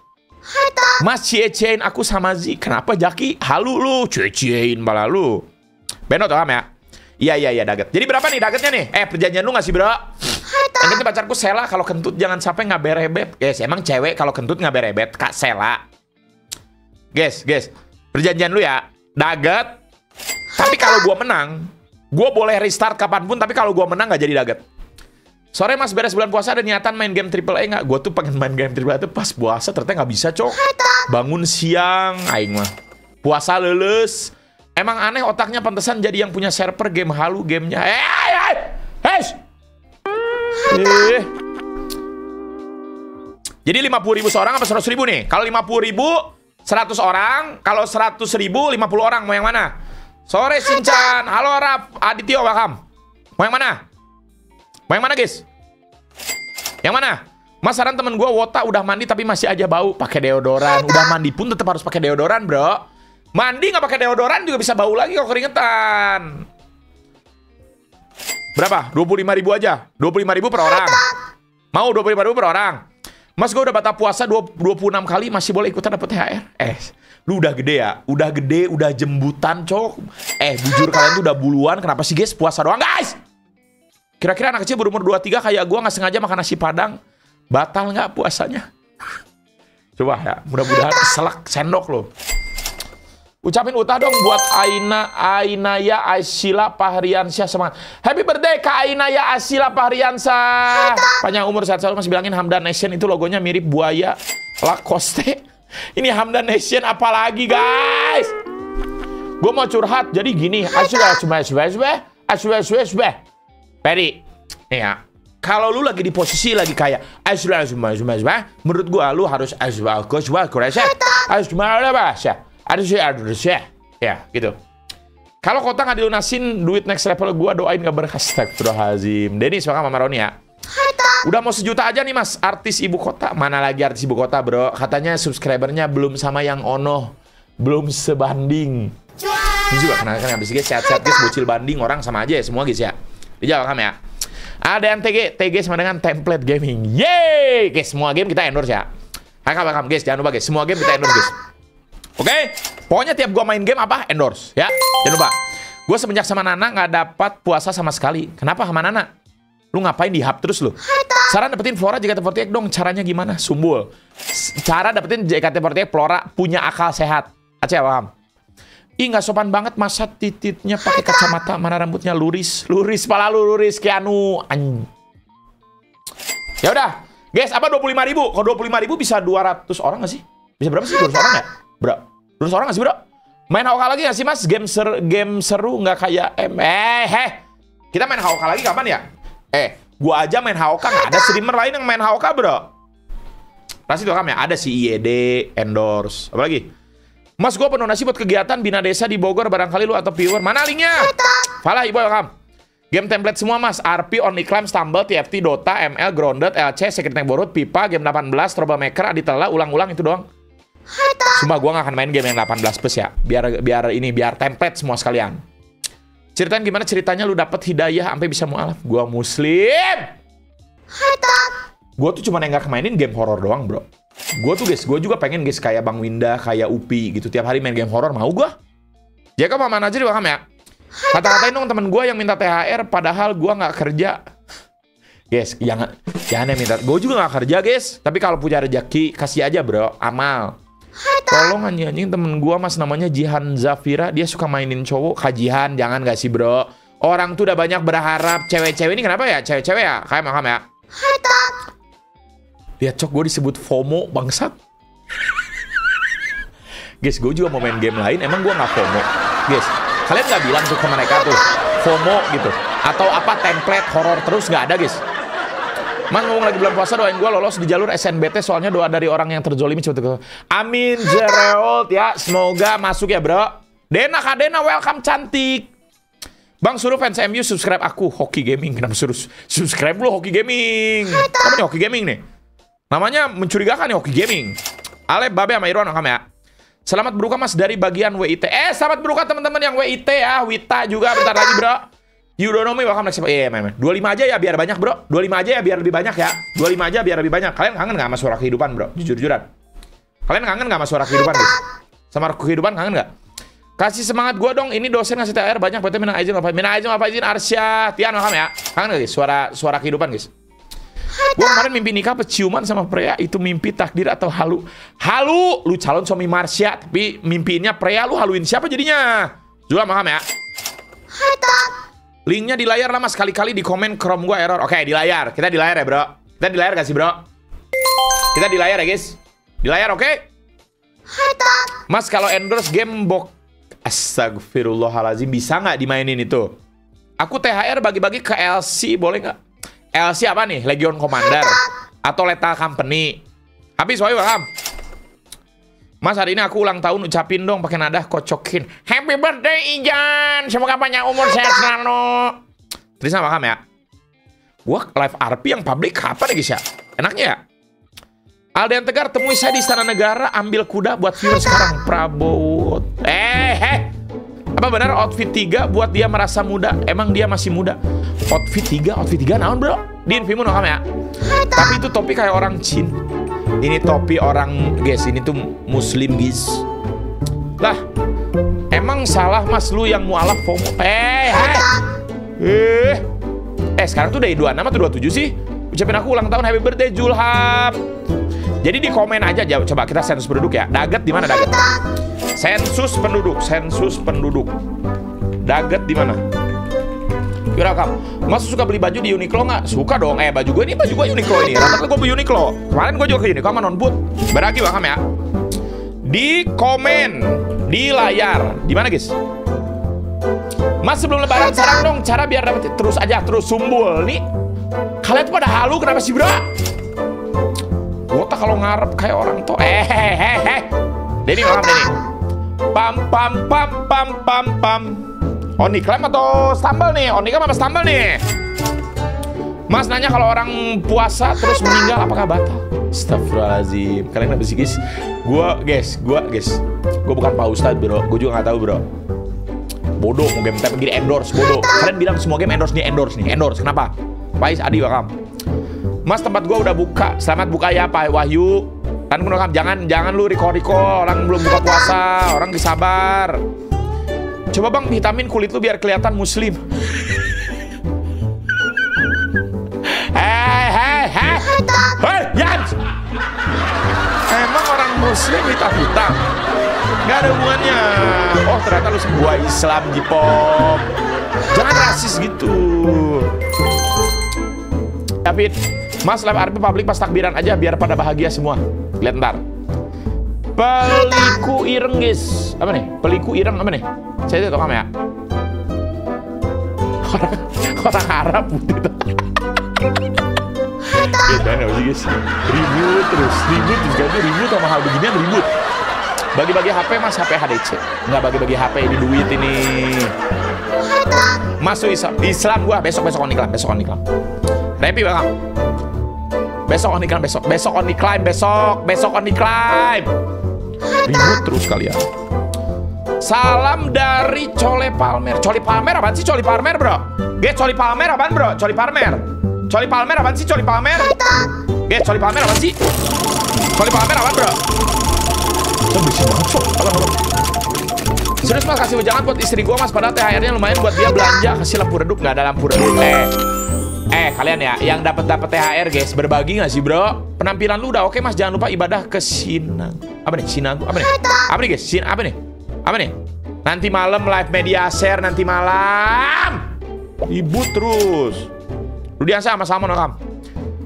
Mas cie-ciein aku sama Zi. Kenapa, Jaki? Halu lu, cie-ciein bala lu. Benot bakam ya. Iya, daget. Jadi berapa nih dagetnya nih? Perjanjian lu nggak sih, bro? Nanti pacarku Sela kalau kentut jangan sampai nggak berebet. Guys, emang cewek kalau kentut nggak berebet, Kak Sela. Guys, perjanjian lu ya. Daget. Tapi kalau gue menang, gue boleh restart kapanpun. Tapi kalau gue menang, gak jadi daget. Sore mas beres bulan puasa ada niatan main game triple A nggak? Gue tuh pengen main game triple A tuh pas puasa, ternyata nggak bisa, cok. Bangun siang, aing mah. Puasa lulus. Emang aneh otaknya pantesan jadi yang punya server game halu gamenya. Jadi 50.000 seorang apa 100.000 nih? Kalau 50.000, 100 orang. Kalau 100.000, 50 orang. Mau yang mana? Sore Sincan, halo Rap, Adityo, welcome. Mau yang mana? Mau yang mana, guys? Yang mana? Mas, saran temen gue, Wota udah mandi tapi masih aja bau. Pakai deodoran. Udah mandi pun tetap harus pakai deodoran, bro. Mandi nggak pakai deodoran juga bisa bau lagi kalau keringetan. Berapa? 25.000 aja. 25.000 per orang. Mau 25.000 per orang. Mas, gue udah batal puasa 26 kali masih boleh ikutan dapet THR. Lu udah gede ya? Udah gede, udah jembutan, cok. Jujur kalian tuh udah buluan. Kenapa sih, guys? Puasa doang, guys! Kira-kira anak kecil berumur 23 kayak gua nggak sengaja makan nasi padang. Batal nggak puasanya? Coba ya, mudah-mudahan selak sendok loh. Ucapin utah dong buat Aina, Ainaya Asila Fahriansyah semangat. Happy birthday, Kak Ainaya Asila Fahriansyah. Panjang umur sehat selalu. Mas bilangin Hamdan Nation itu logonya mirip buaya Lacoste. Ini Hamdan Nation apalagi, guys. Gue mau curhat. Jadi gini, Peri. Nih ya. Kalau lu lagi di posisi lagi kayak menurut gua lu harus ya, gitu. Kalau kota nggak dilunasin duit next level gua doain nggak berkah. Astagfirullahaladzim. Denis sama Mama Roni ya. Udah mau 1 juta aja nih, Mas, artis ibu kota. Mana lagi artis ibu kota, bro? Katanya subscribernya belum sama yang Ono, belum sebanding. Ini juga kenal kan habis, guys. Sehat-sehat, guys. Bocil banding orang sama aja ya semua, guys ya. Dijawab kamu ya. Aldean TG sama dengan template gaming. Yeay, guys, semua game kita endorse ya. Kakak bakam, guys, jangan lupa, guys. Semua game kita endorse, guys. Oke, pokoknya tiap gua main game apa endorse ya. Jangan lupa. Gua semenjak sama Nana nggak dapat puasa sama sekali. Kenapa sama Nana? Lu ngapain di hub terus lu? Saran dapetin Flora JKT48 dong, caranya gimana? Sumbul. Cara dapetin JKT48 Flora punya akal sehat. Aceh paham? Ih, nggak sopan banget masa tititnya pakai kacamata, mana rambutnya luris, pala lu luris Keanu. Ya udah, guys, apa 25.000? Kalau 25.000 bisa 200 orang nggak sih? Bisa berapa sih? 200 orang nggak? Bro, 200 orang nggak sih, bro? Main Hawka lagi nggak sih, Mas? Game seru nggak kayak kita main Hawka lagi kapan ya? Gua aja main Hawka, nggak ada streamer lain yang main Hawka, bro. Pasti tuh kami ada si IED, endorse, apalagi. Mas, gua penonasi buat kegiatan Bina Desa di Bogor, barangkali lu atau viewer. Mana linknya? Falah, ibu welcome. Game template semua, Mas. RP, Only Climb, Stumble, TFT, Dota, ML, Grounded, LC, Secret Neighborhood, Pipa, Game 18, Troublemaker, Aditella, ulang-ulang itu doang. Sumpah, gua nggak akan main game yang 18 plus ya. Biar template semua sekalian. Ceritain gimana ceritanya lu dapet hidayah sampai bisa mu'alaf. Gua muslim. Gua tuh cuma enggak mainin game horor doang, bro. Gua tuh, guys, gua juga pengen, guys, kayak Bang Winda, kayak Upi gitu. Tiap hari main game horor mau gua. Jaka mama aja di wakam ya. Kata-katain dong temen gua yang minta THR padahal gua nggak kerja. Guys, jangan yang minta. Gua juga nggak kerja, guys. Tapi kalau punya rezeki kasih aja, bro. Amal. Tolong anjing temen gua, Mas, namanya Jihan Zafira. Dia suka mainin cowok. Kajihan, jangan gak sih, bro? Orang tuh udah banyak berharap. Cewek-cewek ini kenapa ya? Cewek-cewek ya? Kayak makam ya? Lihat, cok, gua disebut FOMO, bangsat. Guys, gua juga mau main game lain. Emang gua gak FOMO? Guys, kalian gak bilang tuh ke mereka tuh FOMO gitu. Atau apa, template horror terus gak ada, guys. Mas, ngomong lagi bulan puasa, doain gue lolos di jalur SNBT, soalnya doa dari orang yang terzolimi. Amin, Gerald ya, semoga masuk ya, bro. Dena, Kak Dena, welcome, cantik. Bang, suruh fans MU subscribe aku, Hoki Gaming. Kenapa suruh subscribe lu, Hoki Gaming? Apa nih Hoki Gaming nih? Namanya mencurigakan nih, Hoki Gaming. Ale, Babe sama Irwan, kamu ya. Selamat berbuka mas dari bagian WIT. Selamat berbuka teman-teman yang WIT ya. Wita juga bentar lagi bro. You don't know me, welcome next. Iya, yeah, 25 aja ya biar banyak bro. 25 aja ya biar lebih banyak ya. 25 aja biar lebih banyak. Kalian kangen gak sama suara kehidupan bro? Jujur-jujuran. Kalian kangen gak sama suara kehidupan bro? Sama kehidupan kangen gak? Kasih semangat gua dong. Ini dosen ngasih TR banyak. PT minang izin apa? Minang izin apa izin? Arsyah. Tian welcome ya. Kangen gak guys? Suara kehidupan guys. Gua kemarin mimpi nikah peciuman sama pria. Itu mimpi takdir atau halu? Halu! Lu calon suami Marsya, tapi mimpinya pria, lu haluin siapa jadinya? Juga paham ya? Linknya di layar lah mas, kali-kali di komen Chrome gua error. Oke, di layar. Kita di layar ya bro. Kita di layar gak sih bro? Kita di layar ya guys. Di layar oke? Mas kalau endorse game box, Astagfirullahaladzim, bisa nggak dimainin itu? Aku THR bagi-bagi ke LC boleh nggak? LC apa nih? Legion Commander atau Lethal Company? Habis woi welcome. Mas hari ini aku ulang tahun, ucapin dong pakai nada kocokin. Happy birthday Ijan. Semoga panjang umur sehat selalu. Trisna welcome ya. Gua live RP yang publik kapan ya guys ya? Enaknya ya. Aldean Tegar temui saya di Istana Negara, ambil kuda buat viewers sekarang. Prabowo. Apa benar outfit 3 buat dia merasa muda? Emang dia masih muda? Outfit 3 naon bro? Din Vimun welcome ya. Tapi itu topi kayak orang Chin. Ini topi orang guys, ini tuh muslim guys. Lah, emang salah mas lu yang mualaf FOMO. Sekarang tuh dari 26 atau 27 sih? Ucapin aku ulang tahun happy birthday Julham. Jadi di komen aja coba kita sensus penduduk ya. Daget di mana Daget? Sensus penduduk. Daget di mana? Yaudah kamu, mas suka beli baju di Uniqlo nggak? Suka dong. Baju gue Uniqlo ini. Rata-rata gue beli Uniqlo. Kemarin gue juga ke Uniqlo sama non-boot. Beragi welcome ya. Di komen, di layar, di mana guys? Mas sebelum lebaran sarang dong. Cara biar dapetin terus sumbul nih. Kalian tuh pada halu kenapa sih bro? Gue tak kalau ngarep kayak orang tuh. Denny welcome Denny. Pam. Only Climb atau Stumble nih? Only Climb apa Stumble nih? Mas nanya kalau orang puasa terus meninggal apakah batal? Astagfirullahaladzim. Kalian kenapa sih guys? Gue bukan Pak Ustadz bro. Gue juga gak tahu bro. Bodoh mau game tapi gini endorse bodoh. Kalian bilang semua game endorse. Kenapa? Pais Adi welcome. Mas tempat gue udah buka. Selamat buka ya Pak Wahyu. Kan welcome. Jangan lu riko-riko. Orang belum buka puasa. Orang disabar. Coba bang vitamin kulit lu biar kelihatan muslim. Emang orang muslim hitam-hitam? Gak ada hubungannya. Oh ternyata lu sebuah Islam Jepang. Jangan rasis gitu. David, mas live RP publik pas takbiran aja biar pada bahagia semua. Lihat ntar. Peliku ireng guys. Apa nih? Peliku ireng apa nih? Saya itu kamu ya. Orang Arab putih tuh. Guys. Ribut sama hal beginian ribut. Bagi-bagi HP mas, HP HDC. Nggak bagi-bagi HP ini duit ini. Masuk Islam gua besok Only Climb. Repi bakal. Besok Only Climb. Ribut terus kalian. Salam dari Cole Palmer. Cole Palmer apaan sih? Cole Palmer bro. Guys, Cole Palmer apaan bro? Cole Palmer apaan bro? Bisa banget bro. Serius mas, kasih wejangan buat istri gua mas. Padahal THR-nya lumayan buat dia belanja. Kasih lampu redup. Gak ada lampu redup. Kalian ya yang dapat THR guys, berbagi nggak sih bro? Penampilan lu udah oke mas, jangan lupa ibadah ke Sinang. Apa nih? Nanti malam live media share nanti malam. Ibu terus. Lu diasa sama Salmon Akam.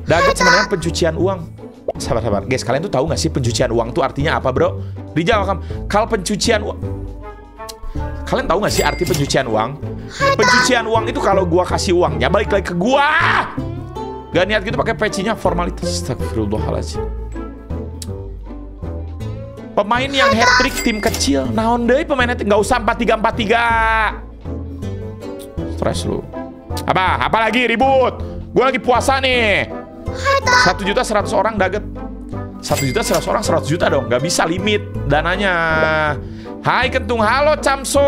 Daget sebenarnya pencucian uang. Sabar. Guys, kalian tuh tahu nggak sih pencucian uang tuh artinya apa, bro? Dijawab Akam. Kalau pencucian uang, kalian tahu nggak sih arti pencucian uang? Pencucian uang itu kalau gua kasih uangnya balik lagi ke gua. Gak niat gitu pakai pecinya formalitas. Astagfirullahaladzim. Pemain yang hat-trick tim kecil. Naon deui pemain hat-trick. Gak usah 4-3-4-3. Stres lu. Apa lagi ribut. Gue lagi puasa nih. 1.100.000 orang daget. 1 juta 100 orang 100 juta dong, nggak bisa limit dananya. Hai Kentung, halo Camso.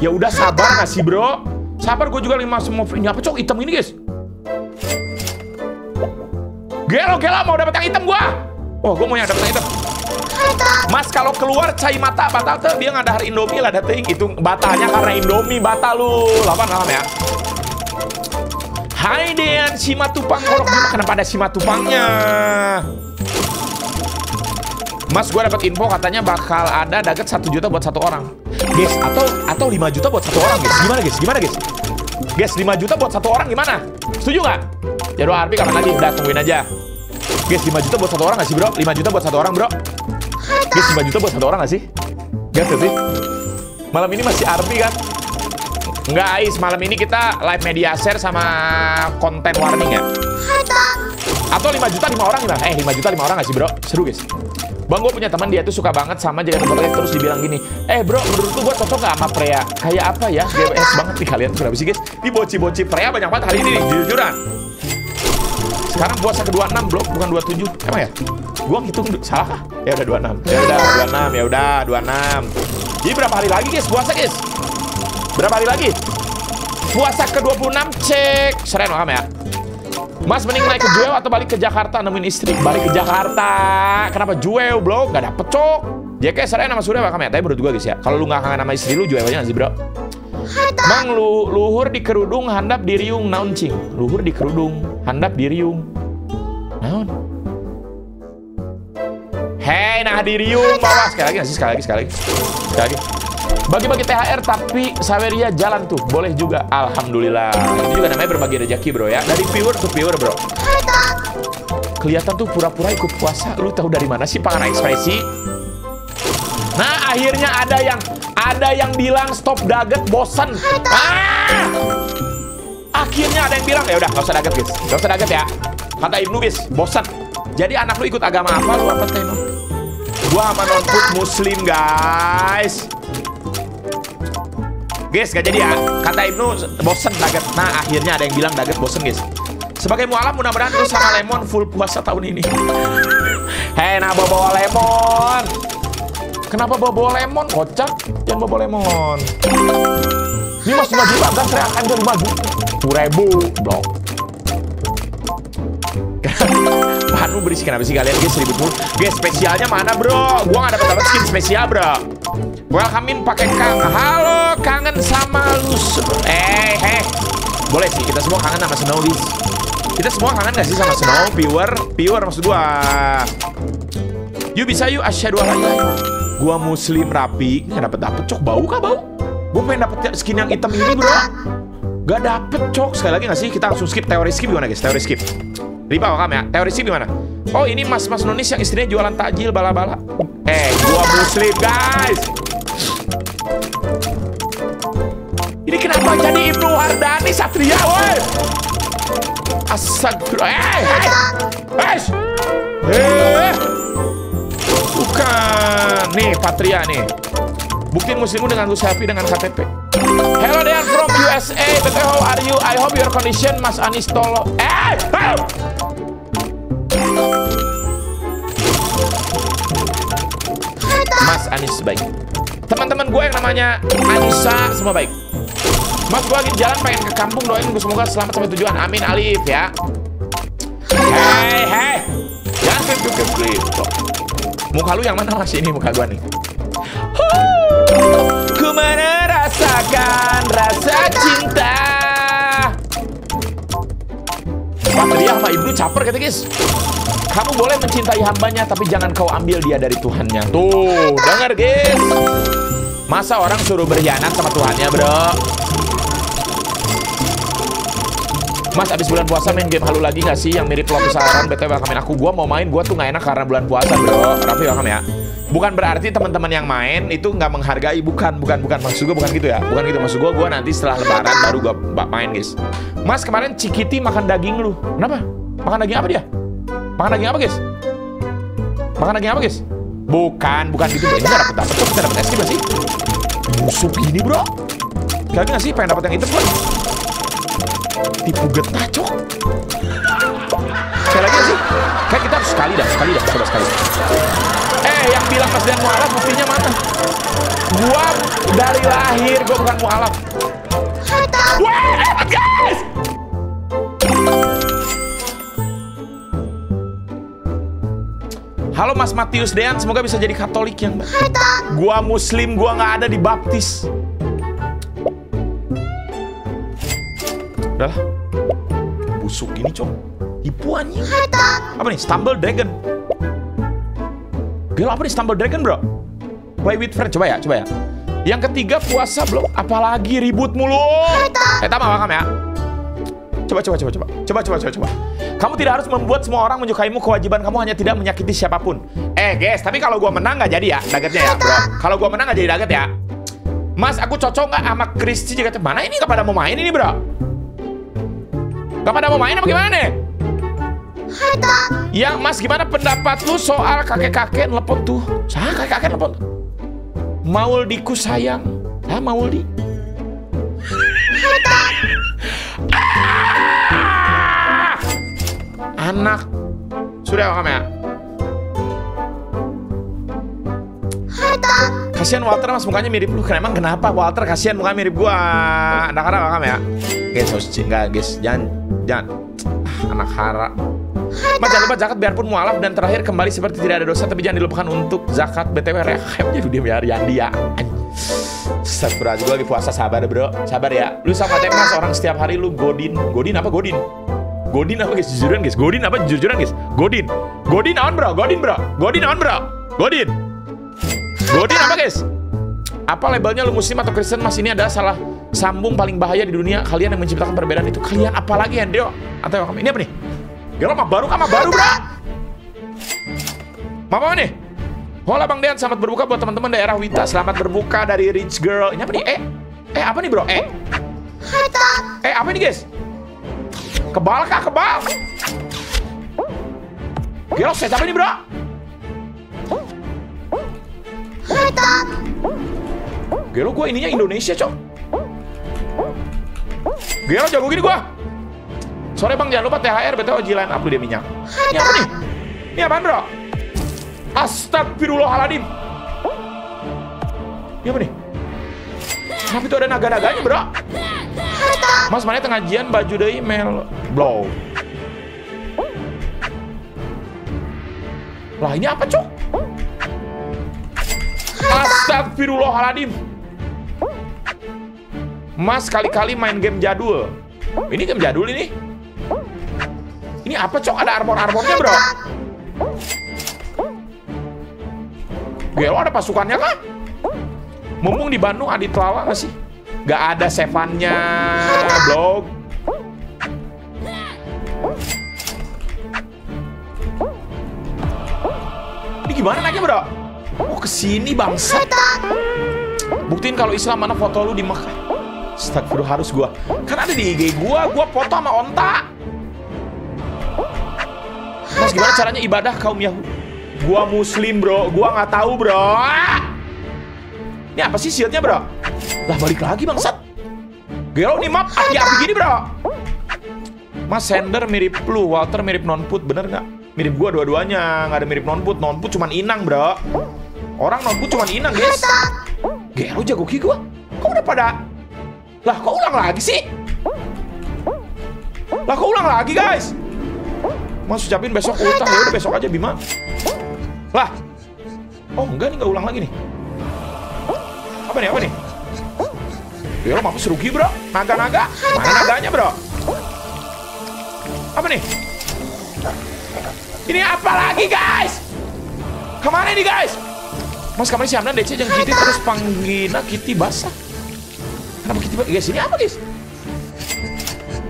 Ya udah sabar nggak sih bro? Sabar, gue juga 5 semua free. Apa cok item ini guys? Gelo mau dapat yang item gua. Oh gue mau yang dapat yang item. Mas kalau keluar cai mata batal tuh dia nggak ada hari Indomie lah dating itu batalnya karena Indomie batal lu 8 ya. Hai Dean, Simatupang kolok dulu, kenapa ada Simatupangnya? Mas, gue dapat info katanya bakal ada daget 1 juta buat 1 orang. Guys, atau 5 juta buat 1 orang, guys. Gimana, guys? Gimana, guys? Guys, 5 juta buat 1 orang gimana? Setuju nggak? Ya doa Arfi kapan lagi? Udah, tungguin aja. Guys, 5 juta buat 1 orang nggak sih, bro? 5 juta buat 1 orang, bro. Guys, 5 juta buat 1 orang nggak sih? Guys, Arfi? Malam ini masih Arfi, kan? Enggak, Ais. Malam ini kita live media share sama konten warning ya. Atau 5 juta 5 orang gimana? 5 juta 5 orang gak sih bro? Seru guys. Bang, gue punya teman dia tuh suka banget sama JKT48 terus dibilang gini. Bro, menurut tuh gue cocok gak sama Prea? Kayak apa ya? GWS banget nih kalian. Kenapa sih guys? Ini boci-boci Prea banyak banget hari ini nih. Jujur-jujuran. Sekarang puasa ke 26 bro, bukan 27. Emang ya? Gue ngitung salah kah? Ya udah 26. Ya udah 26. Ya udah 26. Jadi berapa hari lagi guys puasa guys? Berapa hari lagi? Puasa ke-26 cek. Seren banget ya. Mas mending naik ke Juweo atau balik ke Jakarta nemuin istri. Balik ke Jakarta. Kenapa Juweo bro? Gak dapet cok. JK seren sama Surya bakal ya. Tapi menurut gua guys ya, kalau lu gak kangen sama istri lu Juweo aja gak sih bro? Bang, luhur di kerudung handap di riung naon cing? Luhur di kerudung handap di riung naon? Hei nah di riung bawah. Sekali lagi gak sih? Sekali lagi. Bagi-bagi THR tapi Saweria jalan tuh boleh juga. Alhamdulillah. Itu juga namanya berbagi rejeki bro ya. Dari viewer ke viewer bro. Kelihatan tuh pura-pura ikut puasa. Lu tahu dari mana sih Pangan Ekspresi? Nah akhirnya ada yang bilang stop daget bosen. Akhirnya ada yang bilang ya udah nggak usah daget guys. Nggak usah daget ya. Kata Ibnu guys bosen. Jadi anak lu ikut agama apa lu apa teh? Gua sama non-food muslim guys. Guys, gak jadi ya. Kata Ibnu, bosen daget. Nah, akhirnya ada yang bilang daget bosen, guys. Sebagai mu'alam, mudah-mudahan lu sama Lemon full puasa tahun ini. Hei, nah bawa-bawa Lemon. Kenapa bawa-bawa Lemon? Kocak, jangan bawa-bawa Lemon. Ini mas 5 juta, gas reakan gue 5 ribu. Blok. Panu berisik, kenapa sih kalian, guys? 1000 puluh. Guys, spesialnya mana, bro? Gua gak dapet-dapet skin spesial, bro. Welcome-in pakai Kang. Halo, kangen sama lu. Boleh sih, kita semua kangen sama Snow, guys. Kita semua kangen gak sih sama Snow? Viewer maksud gua. Yuk bisa yuk, asyhadu alla ilaha. Gua muslim rapi. Gak dapet-dapet, cok. Bau kah, bau? Gua pengen dapet skin yang hitam ini, bro. Gak dapet, cok. Sekali lagi gak sih? Kita langsung skip. Teori skip gimana, guys? Teori skip. Riba wakam ya? Teori skip gimana? Oh, ini mas-mas nonis yang istrinya jualan takjil bala-bala. Gua muslim, guys. Ini kenapa jadi Ibnu Hardani Satria, woi? Astagfirullah. Bukan. Nih, Patria nih. Buktiin muslimmu dengan selfie dengan KTP. Hello Dean from USA. But how are you? I hope your condition Mas Anis Tolo. Mas Anis baik. Teman-teman gue yang namanya Anissa semua baik. Mas gue lagi jalan pengen ke kampung, doain gue semoga selamat sampai tujuan. Amin Alif ya. Hei. Jangan klip. Muka lu yang mana mas? Ini muka gue nih. Ku merasakan rasa cinta. Patria sama Ibnu caper kata guys. Kamu boleh mencintai hambanya tapi jangan kau ambil dia dari Tuhannya. Tuh, dengar guys. Masa orang suruh berkhianat sama Tuhannya, bro? Mas, abis bulan puasa main game halu lagi gak sih yang mirip Loki saran? BTW welcome aku. Gua mau main, gua tuh gak enak karena bulan puasa, bro. Tapi welcome ya. Bukan berarti teman-teman yang main itu gak menghargai, bukan. Maksud gua bukan gitu ya. Bukan gitu maksud gua nanti setelah lebaran baru gua main, guys. Mas, kemarin Cikiti makan daging lu. Kenapa? Makan daging apa dia? Makan daging apa guys? Makan daging apa guys? Bukan gitu bro. Ini gak dapet-dapet kok, kita dapet es gimana sih? Musuh gini bro. Kali gak sih pengen dapet yang hitam bro? Tipu getah cok. Sekali lagi sih? Kayak kita harus sekali dah, coba sekali. Yang bilang Mas dan mu'alaf buktinya mana? Gua dari lahir gua bukan mu'alaf. Wah, hebat guys! Halo Mas Matius Dean, semoga bisa jadi Katolik yang Hata. Gua Muslim, gua nggak ada di baptis. Udah lah, busuk gini cok, tipuannya. Apa nih, Stumble Dragon? Gila apa nih Stumble Dragon bro? Play with friend, coba ya. Yang ketiga puasa belum, apalagi ribut mulu. Tama makam ya. Coba. Kamu tidak harus membuat semua orang menyukaimu. Kewajiban kamu hanya tidak menyakiti siapapun. Guys, tapi kalau gua menang nggak jadi ya dagetnya ya, bro. Kalau gua menang nggak jadi daget ya. Mas, aku cocok nggak sama Kristi JKT? Mana ini nggak pada mau main ini, bro? Nggak pada mau main apa gimana nih? Ya, Mas, gimana pendapat lu soal kakek-kakek telepon tuh? Saya kakek-kakek telepon. Mauldiku sayang. Ah, Mauldi. Anak sudah makam ya. Kasihan Walter Mas, mukanya mirip lu. Emang kenapa Walter? Kasihan mukanya mirip gua. Anak-anak makam ya. Guys, enggak guys, jangan. Anak hara. Mas jangan lupa zakat biarpun mualaf dan terakhir kembali seperti tidak ada dosa, tapi jangan dilupakan untuk zakat BTW rekayanya dia biar Yandi ya. Sabar aja, gua lagi puasa, sabar bro. Sabar ya. Lu sama Teh Mas orang setiap hari lu Godin apa guys? Apa labelnya lu muslim atau Kristen Mas? Ini adalah salah sambung paling bahaya di dunia. Kalian yang menciptakan perbedaan itu. Kalian apalagi Hendrio? Atau ini apa nih? Gila mah baru bro. Mama nih? Hola Bang Dean, selamat berbuka buat teman-teman daerah Wita. Selamat berbuka dari Rich Girl. Ini apa nih? Apa nih bro? Apa ini guys? Kebal kah? Kebal? Gila, saya capek nih bro. Gila, gue ininya Indonesia cok. Gila, jago gini gue. Sore bang, jangan lupa THR, BTW OG line up lu dia minyak. Ini apa nih? Ini apaan bro? Astagfirullahaladzim. Ini apa nih? Tapi itu ada naga-naganya bro. Mas, mana tengajian baju dari Mel Blow. Lah, ini apa, cok? Astagfirullahaladzim. Mas, kali-kali main game jadul. Ini game jadul ini. Ini apa, cok? Ada armor-armornya, bro. Gelo, ada pasukannya, kan? Mumpung di Bandung, Adit Lawa gak sih? Gak ada sevannya, blog. Ini gimana lagi bro? Oh kesini bangsat. Buktiin kalau Islam, mana foto lu di Mekah? Astagfirullah, harus gua. Kan ada di IG gua foto sama onta. Mas gimana caranya ibadah kaum Yahudi? Gua Muslim bro, gua nggak tahu bro. Ini apa sih shieldnya bro? Lah balik lagi bangsat. Gelo nih map api-api gini bro. Mas Sender mirip lu, Walter mirip non-put, bener nggak? Mirip gua dua-duanya, nggak ada mirip non-put cuman inang bro. Orang non-put cuman inang guys. Gelo jago ki gua, kok udah pada? Lah kok ulang lagi sih? Lah kok ulang lagi guys? Mas ucapin besok utang, ya udah besok aja Bima. Lah, oh enggak nih nggak ulang lagi nih. Apa nih? Ya lo mampus rugi bro, naga-naga. Mana naganya bro? Apa nih? Ini apa lagi guys? Kemana nih guys? Mas kemarin si Hamdan DC yang Kitty terus panggina Kitty basah. Kenapa Kitty basah? Guys ini apa guys?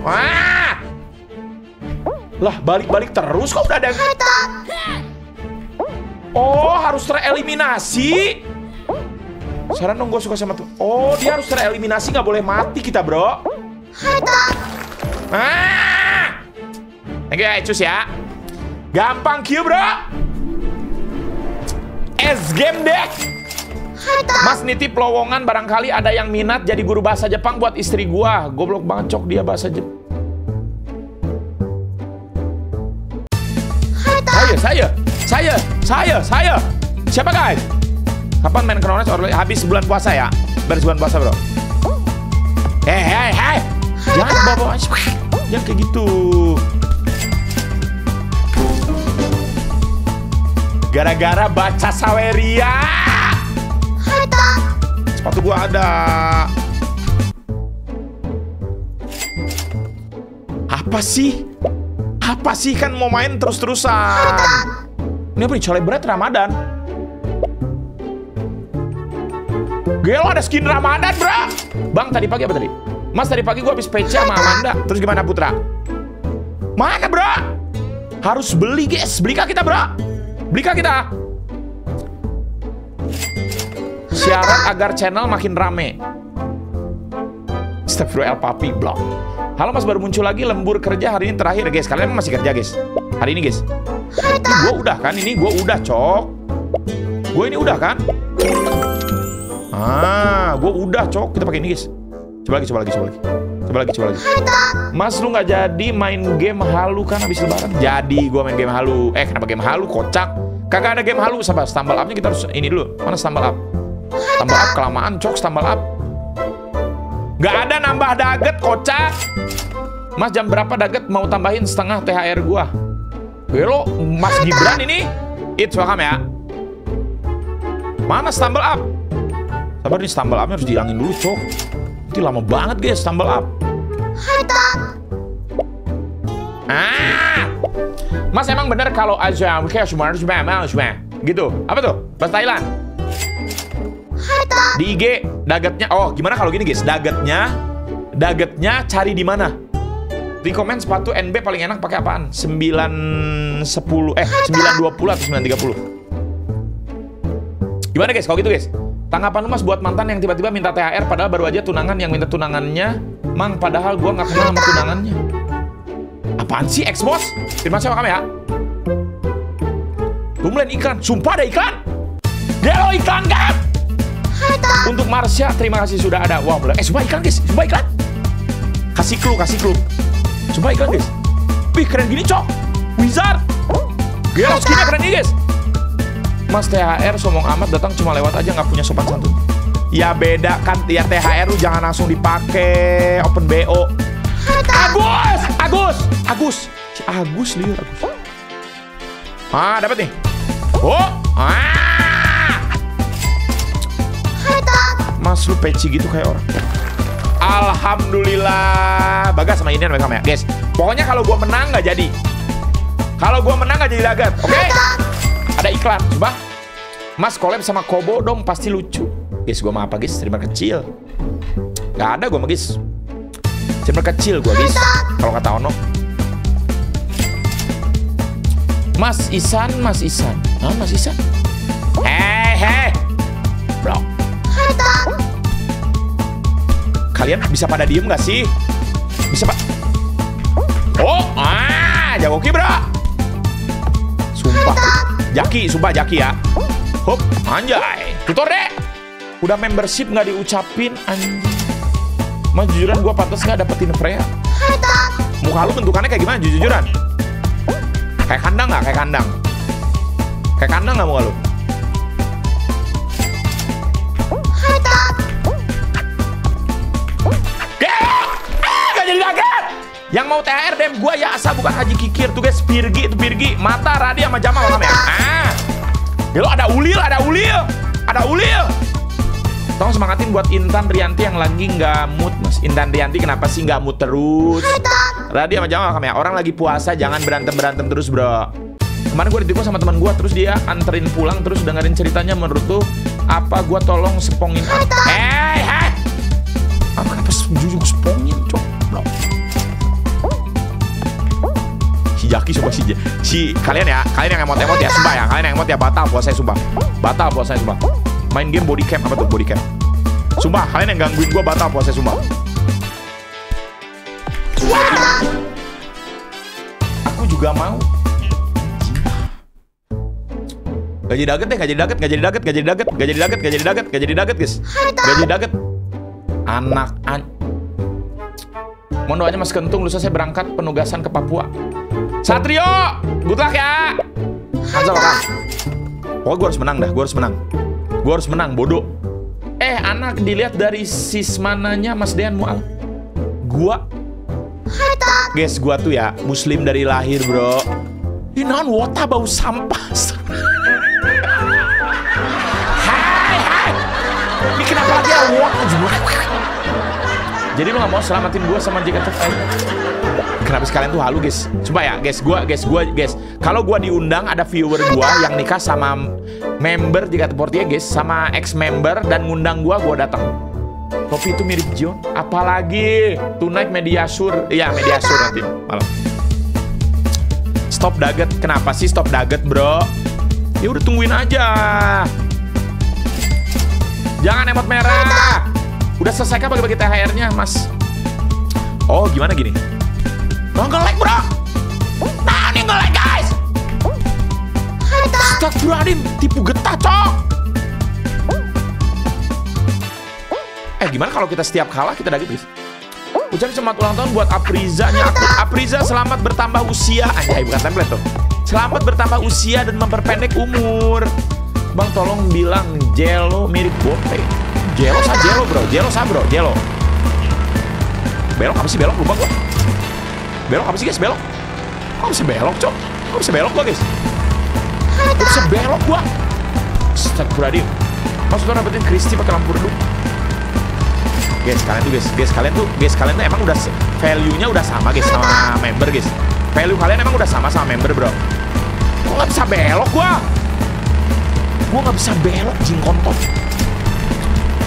Wah! Lah balik-balik terus kok udah ada. Oh harus tereliminasi. Saran dong, gue suka sama tuh. Oh, dia harus tereliminasi, nggak boleh mati kita, bro. Thank you, Ecus ya. Gampang Q, bro. S-game deck. Mas nitip lowongan, barangkali ada yang minat jadi guru bahasa Jepang buat istri gua. Goblok banget, cok dia bahasa Jepang. saya. Siapa guys? Kapan main Kronos? Habis bulan puasa ya? Beres bulan puasa bro. Hei. Jangan bawa-bawa. Jangan kayak gitu. Gara-gara baca Saweria. Sepatu gua ada. Apa sih? Apa sih, kan mau main terus-terusan. Ini apa nih? Colet berat Ramadan. Gelo ada skin Ramadan, bro. Bang, tadi pagi apa tadi? Mas, tadi pagi gua habis PC sama Amanda. Terus gimana Putra? Mana, bro? Harus beli, guys. Belikah kita, bro? Belikah kita? Syarat agar channel makin rame. Step through El Papi Blog. Halo mas, baru muncul lagi, lembur kerja hari ini terakhir guys. Kalian masih kerja guys hari ini guys? Ini gue udah kan, ini gue udah cok. Gue ini udah kan? Ah, gue udah cok. Kita pakai ini guys. Coba lagi. Mas, lu nggak jadi main game halu kan habis lebaran? Jadi gue main game halu. Kenapa game halu? Kocak. Kagak ada game halu. Sabar, stumble upnya kita harus ini dulu. Mana stumble up? Stumble up kelamaan cok, stumble up. Gak ada nambah daget, kocak. Mas, jam berapa daget? Mau tambahin setengah THR gua. Gelo, Mas Gibran ini. It's welcome ya. Mana stumble up? Sabar nih, stumble upnya harus dihilangin dulu, cok. Nanti lama banget guys, stumble up. Mas, emang bener kalau aja gitu? Apa tuh? Bahasa Thailand? Di IG dagetnya, oh gimana kalau gini guys, dagetnya cari di mana? Di komen sepatu NB paling enak pakai apaan? 9.10 atau 9.30. Gimana guys kalau gitu guys? Tanggapan lu mas buat mantan yang tiba-tiba minta THR padahal baru aja tunangan, yang minta tunangannya, mang padahal gua nggak kenal sama tunangannya. Apaan sih Xbox? Terima kasih sama kami ya. Tumben iklan, sumpah ada iklan. Gelo iklan guys. Untuk Marsha, terima kasih sudah ada. Wow, sumpah iklan guys, sumpah iklan. Kasih clue. Sumpah iklan guys. Wih, keren gini cok. Wizard. Gila, skinnya keren nih guys. Mas, THR sombong amat, datang cuma lewat aja, nggak punya sopan santun. Ya beda kan, ya THR lu jangan langsung dipakai. Open BO. Agus liur. Dapat nih. Mas, lu peci gitu kayak orang. Alhamdulillah. Bagas sama Indian welcome ya guys. Pokoknya kalau gua menang nggak jadi. Dagat. Oke? Okay? Ada iklan, coba. Mas, collab sama Kobo dong, pasti lucu. Guys, gua mah apa guys? Streamer kecil. Nggak ada gua mah guys. Streamer kecil gua guys. Kalau kata Ono. Mas Isan. Ah, Mas Isan. Hei. Bro. Kalian bisa pada diem gak sih? Bisa pak? Jagoki bro. Sumpah. Jaki ya. Hop, anjay. Tutor deh. Udah membership gak diucapin anjay. Mas, jujuran gue pantas gak dapetin Freya? Muka lu bentukannya kayak gimana jujuran? Kayak kandang gak? Kayak kandang gak muka lu? Yang mau THR DM gua ya, asal bukan Haji Kikir tuh guys. Pirgi mata Radi sama Jamal sama ya. Gelo ada ulil. Tolong semangatin buat Intan Rianti yang lagi nggak mood mas. Intan Rianti kenapa sih nggak mood terus? Radi sama Jamal sama ya. Orang lagi puasa jangan berantem terus bro. Kemarin gue ditikung sama teman gue, terus dia anterin pulang, terus dengerin ceritanya. Menurut tuh apa gue tolong sepongin? Kenapa jujur sepongin cok bro? Jaki sumpah si kalian ya, kalian yang emot-emot ya sumpah ya, kalian yang emot ya batal puasanya sumpah. Main game body cam, apa tuh body cam? Sumpah kalian yang gangguin gua batal puasanya sumpah. Aku juga mau. Gak jadi daget guys. Anak. Mohon doanya Mas Kentung, lusa saya berangkat penugasan ke Papua. Satrio, good luck ya. Kansel orang. Pokoknya gue harus menang dah, gue harus menang, bodoh. Anak dilihat dari sismananya Mas Dean Mual. Gua guys, gua tuh ya muslim dari lahir, bro. Ini naon wota bau sampah. Hai hai. Ini kenapa dia wota juga? Jadi lu gak mau selamatin gua sama JKT48? Kenapa sekalian tuh halu, guys? Coba ya, guys, guys. Kalau gua diundang ada viewer gua yang nikah sama member JKT48, guys, sama ex member dan ngundang gua datang. Topi itu mirip Jion, apalagi tonight mediasur. Iya, mediasur nanti malam. Stop daget. Kenapa sih stop daget, bro? Ya udah tungguin aja. Jangan emot merah. Udah selesai kan bagi-bagi THR-nya, Mas? Oh, gimana gini? Nge-like, bro! Nah, ini nge-like, guys! Astagfirullahaladzim, tipu getah, cok! Gimana kalau kita setiap kalah, kita daging, guys? Ucap selamat ulang tahun buat Aprizanya. Apriza, selamat bertambah usia. Anjay, bukan template, tuh. Selamat bertambah usia dan memperpendek umur. Bang, tolong bilang Jelo mirip Bope. Jelo, bro. Belok apa sih, belok? Lupa gua. Belok apa sih, guys? Belok. Kok bisa belok, cok? Kok bisa belok gua, guys? Kok bisa belok gua? Astagfirullahaladzim. Maksudnya dapetin Kristi pakai lampu redup. Guys, kalian tuh, guys, kalian tuh emang udah value-nya udah sama, guys, sama member, guys. Value kalian emang udah sama sama member, bro. Kok gak bisa belok gua? Gua gak bisa belok, jingkontot.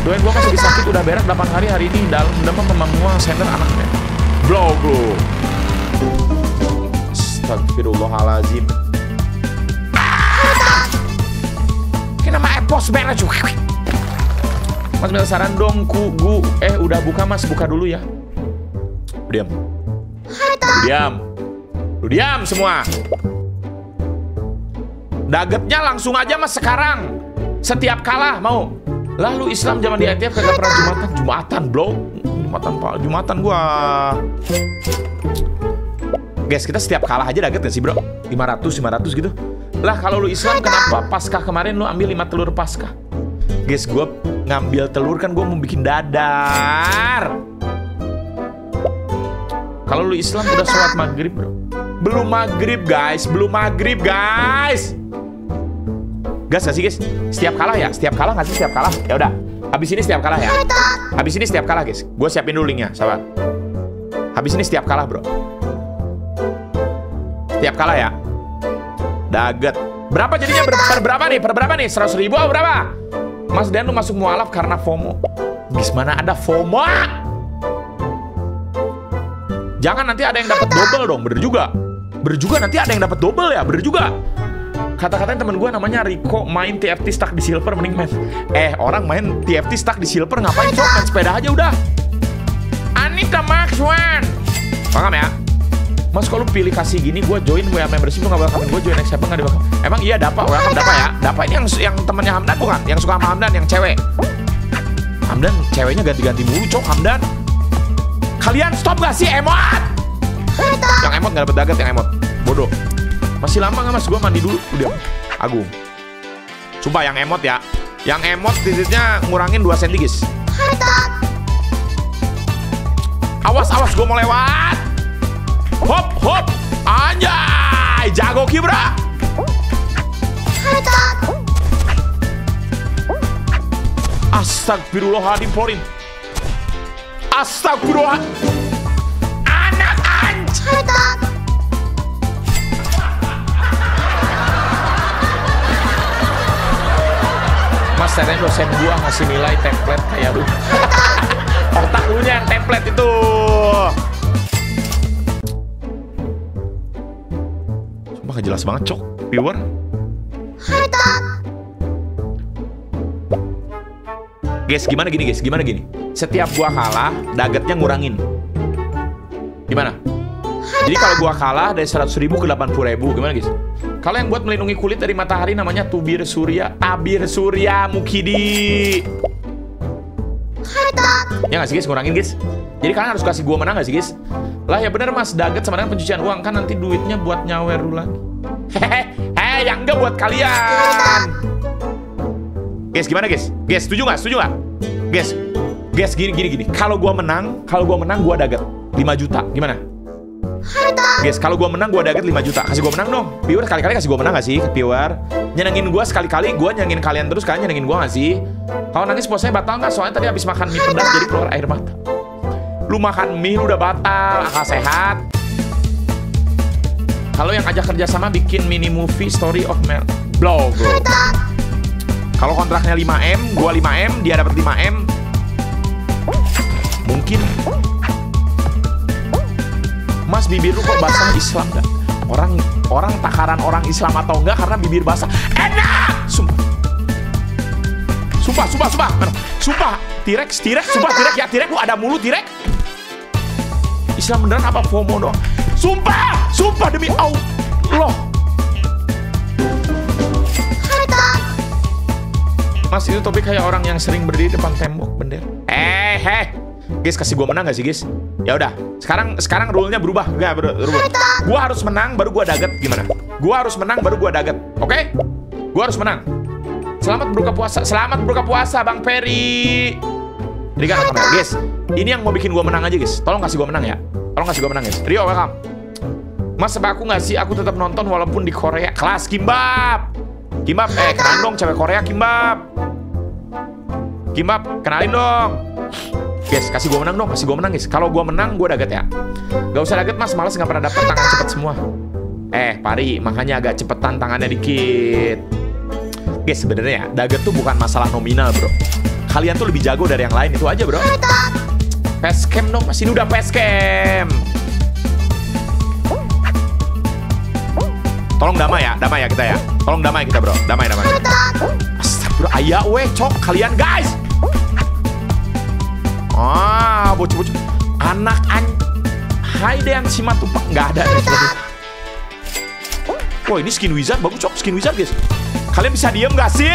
Doain gua masih sakit, udah berak 8 hari ini dalam demam pemangguan sender anaknya. Blow, bro. Astagfirullahaladzim. Kayak nama epos berak juga. Mas minta saran dong, udah buka, Mas, buka dulu ya. Lu diam semua. Dagetnya langsung aja, Mas, sekarang. Setiap kalah mau. Lalu Islam zaman di ITF kagak pernah Jumatan, bro. Jumatan gua. Guys, kita setiap kalah aja daget gak sih, bro? 500 gitu. Lah, kalau lu Islam kenapa Paskah kemarin lu ambil 5 telur Paskah? Guys, gua ngambil telur kan gua mau bikin dadar. Kalau lu Islam udah sholat Maghrib, bro. Belum Maghrib, guys. Gas gak sih, guys? Setiap kalah. Ya udah. Habis ini setiap kalah, guys. Gue siapin dulu linknya, sahabat. Habis ini setiap kalah, bro. Setiap kalah ya. Daget. Berapa jadinya? Per berapa nih? 100.000 atau berapa? Mas Dean lu masuk mualaf karena FOMO. Guys, mana ada FOMO? Jangan nanti ada yang dapat double dong, bener juga nanti ada yang dapat double ya, bener juga. Kata-katanya temen gue namanya Riko main TFT stuck di silver, mending main. Orang main TFT stuck di silver ngapain, cok? Main sepeda aja udah. Anita Max One. Paham ya? Mas, kalau lu pilih kasih gini, gue join WA membership, lu gak bakal kamin. Gue join X7 gak dibakal. Emang iya, Dapa ini yang temennya Hamdan bukan? Yang suka sama Hamdan, yang cewek. Hamdan, ceweknya ganti-ganti mulu, cok, Hamdan. Kalian stop gak sih emot? Yang emot gak dapet dagat, yang emot. Bodoh. Masih lama nggak, Mas? Gua mandi dulu. Udah, Agung. Coba yang emot ya. Yang emot titiknya ngurangin 2 cm, guys. Awas, gua mau lewat. Hop. Anjay, jago Kibra. Astagfirullahaladzim, Florin. Astagfirullahaladzim. Anak anjay. Mas, ternyata dosen gua ngasih nilai template kayak lu. Otak lu nya yang template itu. Sumpah gak jelas banget, cok, viewer. Guys, gimana gini? Setiap gua kalah, dagetnya ngurangin. Gimana? Jadi kalau gua kalah dari 100.000 ke 80.000, gimana, guys? Kalau yang buat melindungi kulit dari matahari namanya tabir surya mukidi. Ya nggak sih, guys, ngurangin, guys. Jadi kalian harus kasih gua menang nggak sih, guys? Lah ya bener, Mas, daget sama dengan pencucian uang kan nanti duitnya buat nyawer lu lagi. Hehehe. saya, yang enggak buat kalian. Guys, gimana guys? Guys, setuju nggak? Setuju nggak? Guys, guys gini. Kalau gua menang gua daget 5 juta. Gimana? Guys, kalau gua menang gua daget 5 juta. Kasih gua menang dong. Viewer kali-kali kasih gua menang gak sih? Viewer nyenengin gua sekali-kali, gua nyenengin kalian terus, kalian nyenengin gua gak sih? Kalau nangis posnya batal gak? Soalnya tadi habis makan mie pedas jadi keluar air mata. Lu makan mie lu udah batal, akal sehat. Kalau yang ajak kerjasama bikin mini movie Story of Mel Blog. Kalau kontraknya 5M, gua 5M, dia dapat 5M. Mungkin. Mas, bibir lu kok basah Islam gak? Orang takaran orang Islam atau enggak karena bibir basah. Enak! Sumpah. Tirek, lu ada mulu tirek. Islam beneran apa FOMO dong? Sumpah demi Allah. Mas, itu topik kayak orang yang sering berdiri depan tembok bendera. Guys, kasih gua menang gak sih guys? Ya udah, sekarang rule-nya berubah. Enggak, berubah. Gua harus menang baru gua daget, gimana? Oke? Okay? Gua harus menang. Selamat berbuka puasa Bang Ferry. Jadi kan guys, ini yang mau bikin gua menang aja guys. Tolong kasih gua menang guys. Rio, welcome. Mas, sebab aku nggak sih, aku tetap nonton walaupun di Korea. Kelas Kimbab, kenalin dong cewek Korea Kimbab, kenalin dong. Guys, kasih gua menang guys. Kalau gua menang, gua daget ya. Gak usah daget mas, malas nggak pernah dapat, tangan cepet semua. Pari, makanya agak cepetan tangannya dikit. Guys, sebenarnya ya, daget tuh bukan masalah nominal, bro. Kalian tuh lebih jago dari yang lain, itu aja, bro. Facecam dong, mas. Ini udah facecam. Tolong damai ya kita ya. Damai, bro. Astagfirullah, ayah weh, cok, kalian, guys. Bocah-bocah. Anak an... Hai deh yang simat tumpang. Nggak ada. Wah, ini skin wizard. Bagus, cok. Skin wizard, guys. Kalian bisa diem gak sih?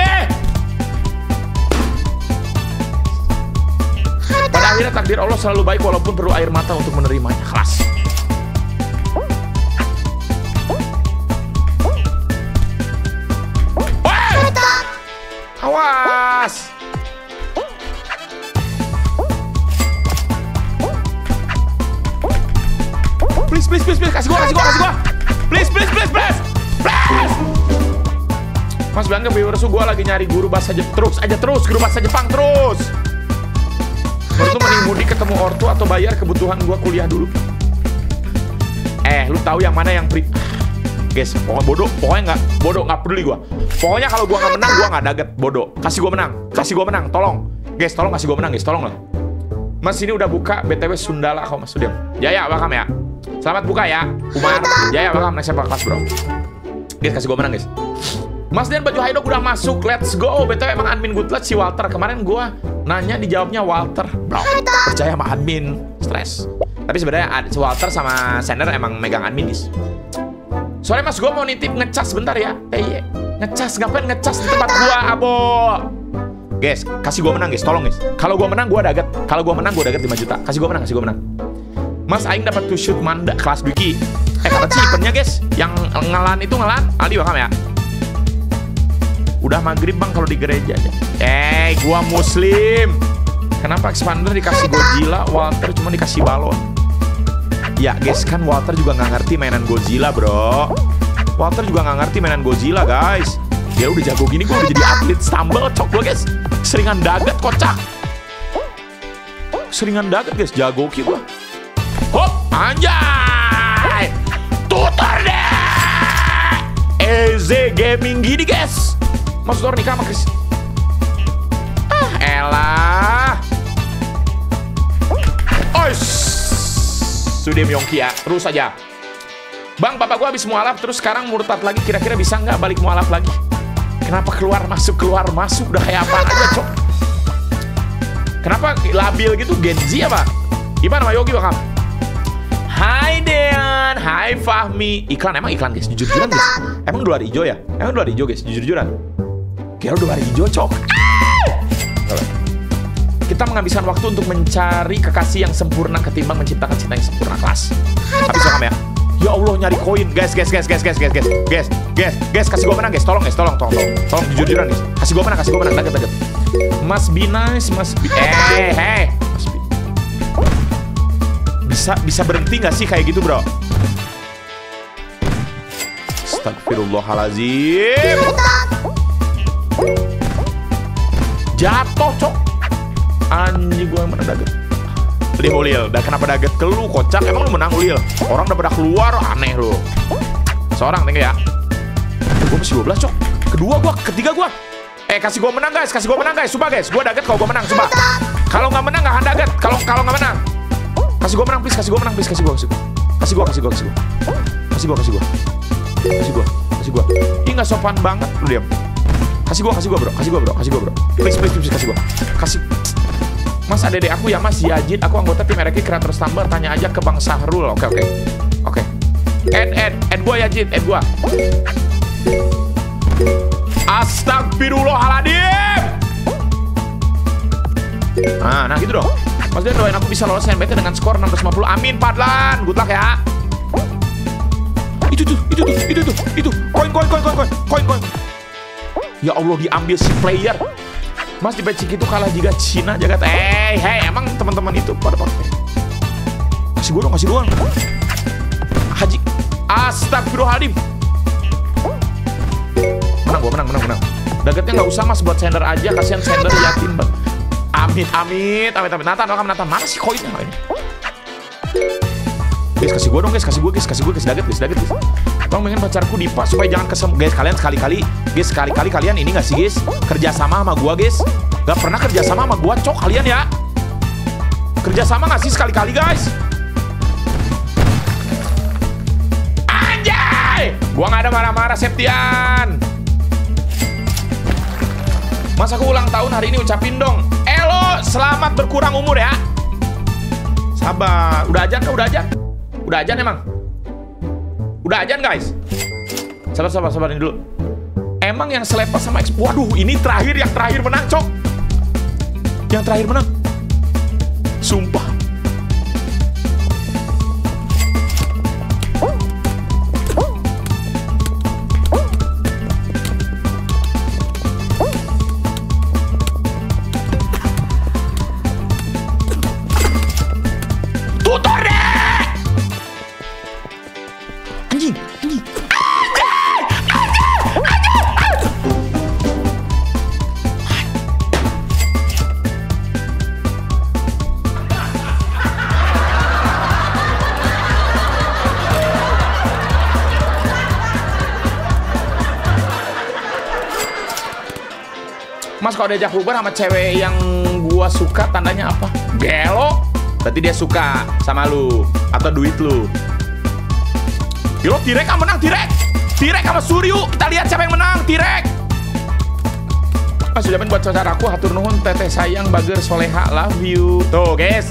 Pada akhirnya takdir Allah selalu baik walaupun perlu air mata untuk menerimanya. Kelas. Awas. Please. Kasih gua. Please. Mas bilang ke viewers, gua lagi nyari guru bahasa Jepang terus, guru bahasa Jepang terus. Menurut lu mending mudik ketemu ortu atau bayar kebutuhan gua kuliah dulu? Lu tahu yang mana yang pri? Guys, pokoknya nggak peduli gua. Pokoknya kalau gua nggak menang, gua nggak daget, bodoh. Kasih gua menang, tolong. Guys, tolong kasih gua menang, guys, tolong lah. Mas, ini udah buka BTW Sundala kau Mas Sudiam. Ya, welcome ya. Selamat buka ya, Umar. Ya, welcome next sepak kelas, bro. Guys, kasih gua menang, guys. Mas Dian, baju Haidok udah masuk, let's go. BTW emang admin good luck si Walter. Kemarin gua nanya dijawabnya Walter. Bro, percaya sama admin, stres. Tapi sebenarnya si Walter sama Sender emang megang admin, guys. Soalnya mas, gua mau nitip ngecas bentar ya. Ngecas, ngapain ngecas di tempat gua, abo. Guys, kasih gua menang guys, tolong guys. Kalau gua menang gua daget. Kalau gua menang 5 juta. Kasih gua menang. Mas, aing dapat to shoot manda kelas Dwiki. Kata si eventnya guys, yang ngelan itu ngelan. Ali bakam ya. Udah Maghrib bang kalau di gereja aja. Gua muslim. Kenapa expander dikasih Godzilla, Walter cuma dikasih balon? Ya guys, kan Walter juga nggak ngerti mainan Godzilla, bro. Guys. Dia udah jago gini, gua udah jadi atlet stumble, cok gua guys. Seringan daget, kocak. Guys, jago ki gua. Hop, anjay. Tutor deh. EZ Gaming gini guys. Mas Dor nikah sama Chris. Elah. Ois. Sudah Myongki ya. Terus aja. Bang, bapak gua habis mualaf terus sekarang murtad lagi. Kira-kira bisa nggak balik mualaf lagi? Kenapa keluar masuk udah kayak apa aja, cok. Kenapa labil gitu, Genji apa? Gimana sama Yogi bakal? Hai Dean, hai Fahmi. Emang iklan guys, jujur-jujuran guys. Emang dolar hijau guys, jujur-jujuran. Kira dolar hijau, cok. Kita menghabiskan waktu untuk mencari kekasih yang sempurna ketimbang menciptakan cinta yang sempurna. Kelas. Habis wakam ya. Ya Allah, nyari koin. Guys, kasih gue menang guys. Tolong jujur-jujuran guys. Kasih gue menang. Daget. Must be nice. Hey. Bisa berhenti nggak sih kayak gitu, bro? Astagfirullahaladzim. Jatuh, cok. Anjing, gue yang mana daget. Lih, Ulil, dan kenapa daget ke lu, kocak? Emang lu menang, Ulil? Orang udah pada keluar, aneh lu. Seorang, tinggi ya. Gue masih 12, cok. Kedua gua, ketiga gua. Kasih gua menang, guys. Sumpah, guys. Gua daget kalau gua menang, sumpah. Kalau nggak menang, nggak akan daget. Kalau nggak menang. Kasih gua menang, please. Kasih gua. Ih, nggak sopan banget, lu diam. Kasih gua, bro. Please, kasih gua. Mas, adek aku ya Mas Yajid, aku anggota tim RK Creator Stumble, tanya aja ke Bang Sahrul. Oke. Add gua Yajid, add gua. Astagfirullahaladzim. Nah gitu dong. Mas dia doain aku bisa lolos NBT dengan skor 650. Amin, Padlan. Good luck ya. Itu. Koin. Ya Allah, diambil si player. Mas di Becik itu kalah jika Cina jagat. Emang teman-teman itu pada pakai. Kasih gue dong. Haji. Astagfirullahaladzim. Menang. Dagetnya nggak usah Mas, buat sender aja, kasihan sender yatim. Amin. Nathan. Mana sih koinnya? Guys, kasih gue dong, guys. Daget, guys. Bang, pengen pacarku dipas supaya jangan kesem. Guys, kalian sekali-kali kalian ini gak sih, guys? Kerja sama gua, guys. Gak pernah kerja sama gua, cok, kalian ya. Kerja sama gak sih sekali-kali, guys? Anjay! Gua gak ada marah-marah, Septian. Mas, aku ulang tahun hari ini, ucapin dong. Elo, selamat berkurang umur ya. Sabar. Udah ajan emang? Udah ajan guys? Sabar ini dulu. Emang yang selepas sama X? Waduh, ini yang terakhir menang, cok. Yang terakhir menang. Sumpah. Kalau diajak bubar sama cewek yang gua suka, tandanya apa? Belok. Berarti dia suka sama lu atau duit lu. Yo, Tirek yang menang, Tirek sama Suryu. Kita lihat siapa yang menang, Tirek. Mas, ucapin buat saudaraku, hatur nuhun, teteh sayang, bager, soleha, love you. Tuh, guys.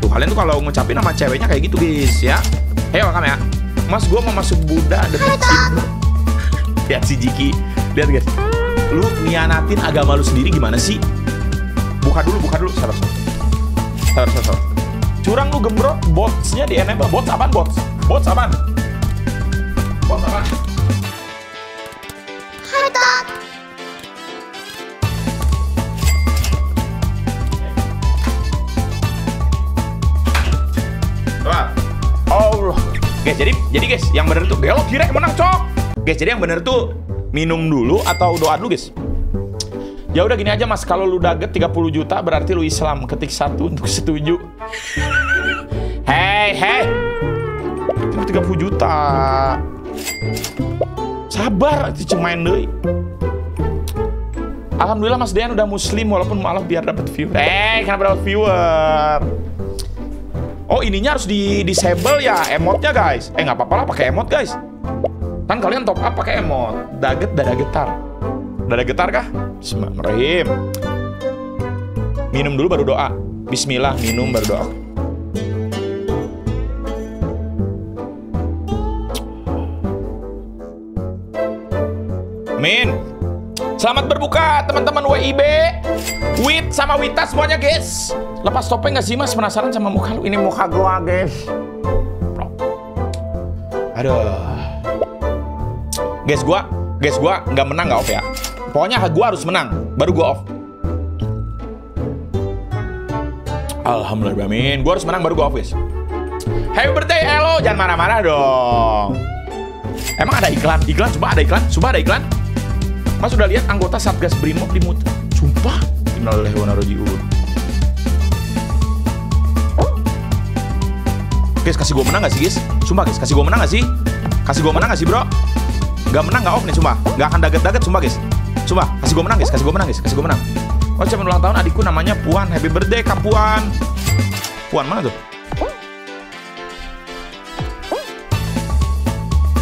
Tuh, kalian tuh kalau ngucapin sama ceweknya kayak gitu, guys, ya. Hei, welcome ya. Mas, gua mau masuk Buddha demi cinta. Lihat si Jiki. Lihat, guys. Lu nianatin agama lu sendiri gimana sih? Buka dulu. Sabar. Curang lu, gembrot. Botsnya di enable. Bots apaan? Oh, guys, jadi guys, yang bener tuh gelok direk menang, cok. Guys, jadi yang bener tuh minum dulu atau doa dulu, guys. Ya udah gini aja, Mas. Kalau lu daget 30 juta berarti lu Islam. Ketik 1 untuk setuju. Hei. 30 juta. Sabar, itu main deui. Alhamdulillah Mas Dean udah muslim walaupun malah biar dapat viewer. Kenapa dapat viewer? Oh, ininya harus di disable ya emotnya, guys. Nggak apa-apalah pakai emot, guys. Kan kalian top up pakai emot. Daget, dada getar kah? Bismillahirrahmanirrahim. Minum dulu baru doa. Bismillah, minum baru doa. Amin. Selamat berbuka teman-teman WIB, WIT sama Wita semuanya, guys. Lepas topeng nggak sih, Mas? Penasaran sama muka lu. Ini muka gua, guys. Aduh. Guys gua nggak menang nggak off ya. Pokoknya gua harus menang, baru gua off. Alhamdulillah, Amin. Gua harus menang baru gua off, guys. Happy birthday, Elo. Jangan marah-marah dong. Emang ada iklan? Iklan? Coba ada iklan? Coba ada iklan? Mas udah lihat anggota Satgas Brimob dimut. Sumpah. Innalillahi wa inna ilaihi raji'un. Guys, kasih gue menang gak sih, guys? Sumpah, guys, kasih gue menang gak sih? Kasih gue menang gak sih, bro? Gak menang gak off nih, sumpah. Gak akan daget-daget, sumpah, guys. Sumpah, kasih gue menang, guys. Kasih gue menang, guys. Kasih gue menang. Oh, cuman ulang tahun adikku namanya Puan. Happy birthday, Kak Puan. Puan mana tuh?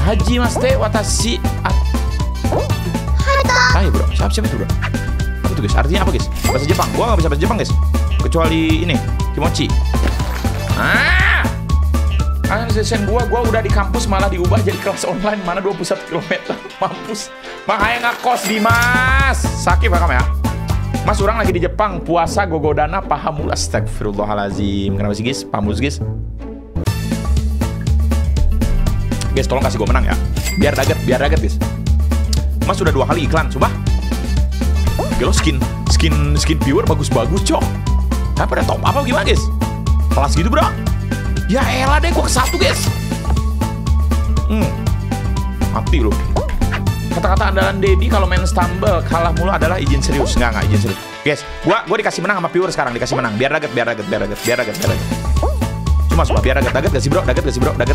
Haji Mas Teh watashi at. Hai, bro. Siapa itu, bro? Apa tuh, guys? Artinya apa, guys? Bahasa Jepang. Gua gak bisa bahasa Jepang, guys. Kecuali ini, kimochi. Ah! Sesen gua udah di kampus malah diubah jadi kelas online mana 21 km mampus. Makanya ngakos di Mas. Sakit paham ya? Mas orang lagi di Jepang puasa gogodana pahamul astagfirullahalazim. Kenapa sih guys? Pamus guys. Guys tolong kasih gua menang ya. Biar daget guys. Mas sudah 2 kali iklan, coba. Gelo skin viewer bagus-bagus, cok. Apa ada top apa gimana guys? Kelas gitu, bro. Ya elah deh, gua ke-1 guys. Mati lu. Kata-kata andalan Dedi kalau main stumble kalah mulu adalah izin serius. Enggak izin serius. Guys, gua dikasih menang sama viewer sekarang, dikasih menang. Biar daget. Cuma biar daget gak sih, bro? Daget gak sih, bro? Daget.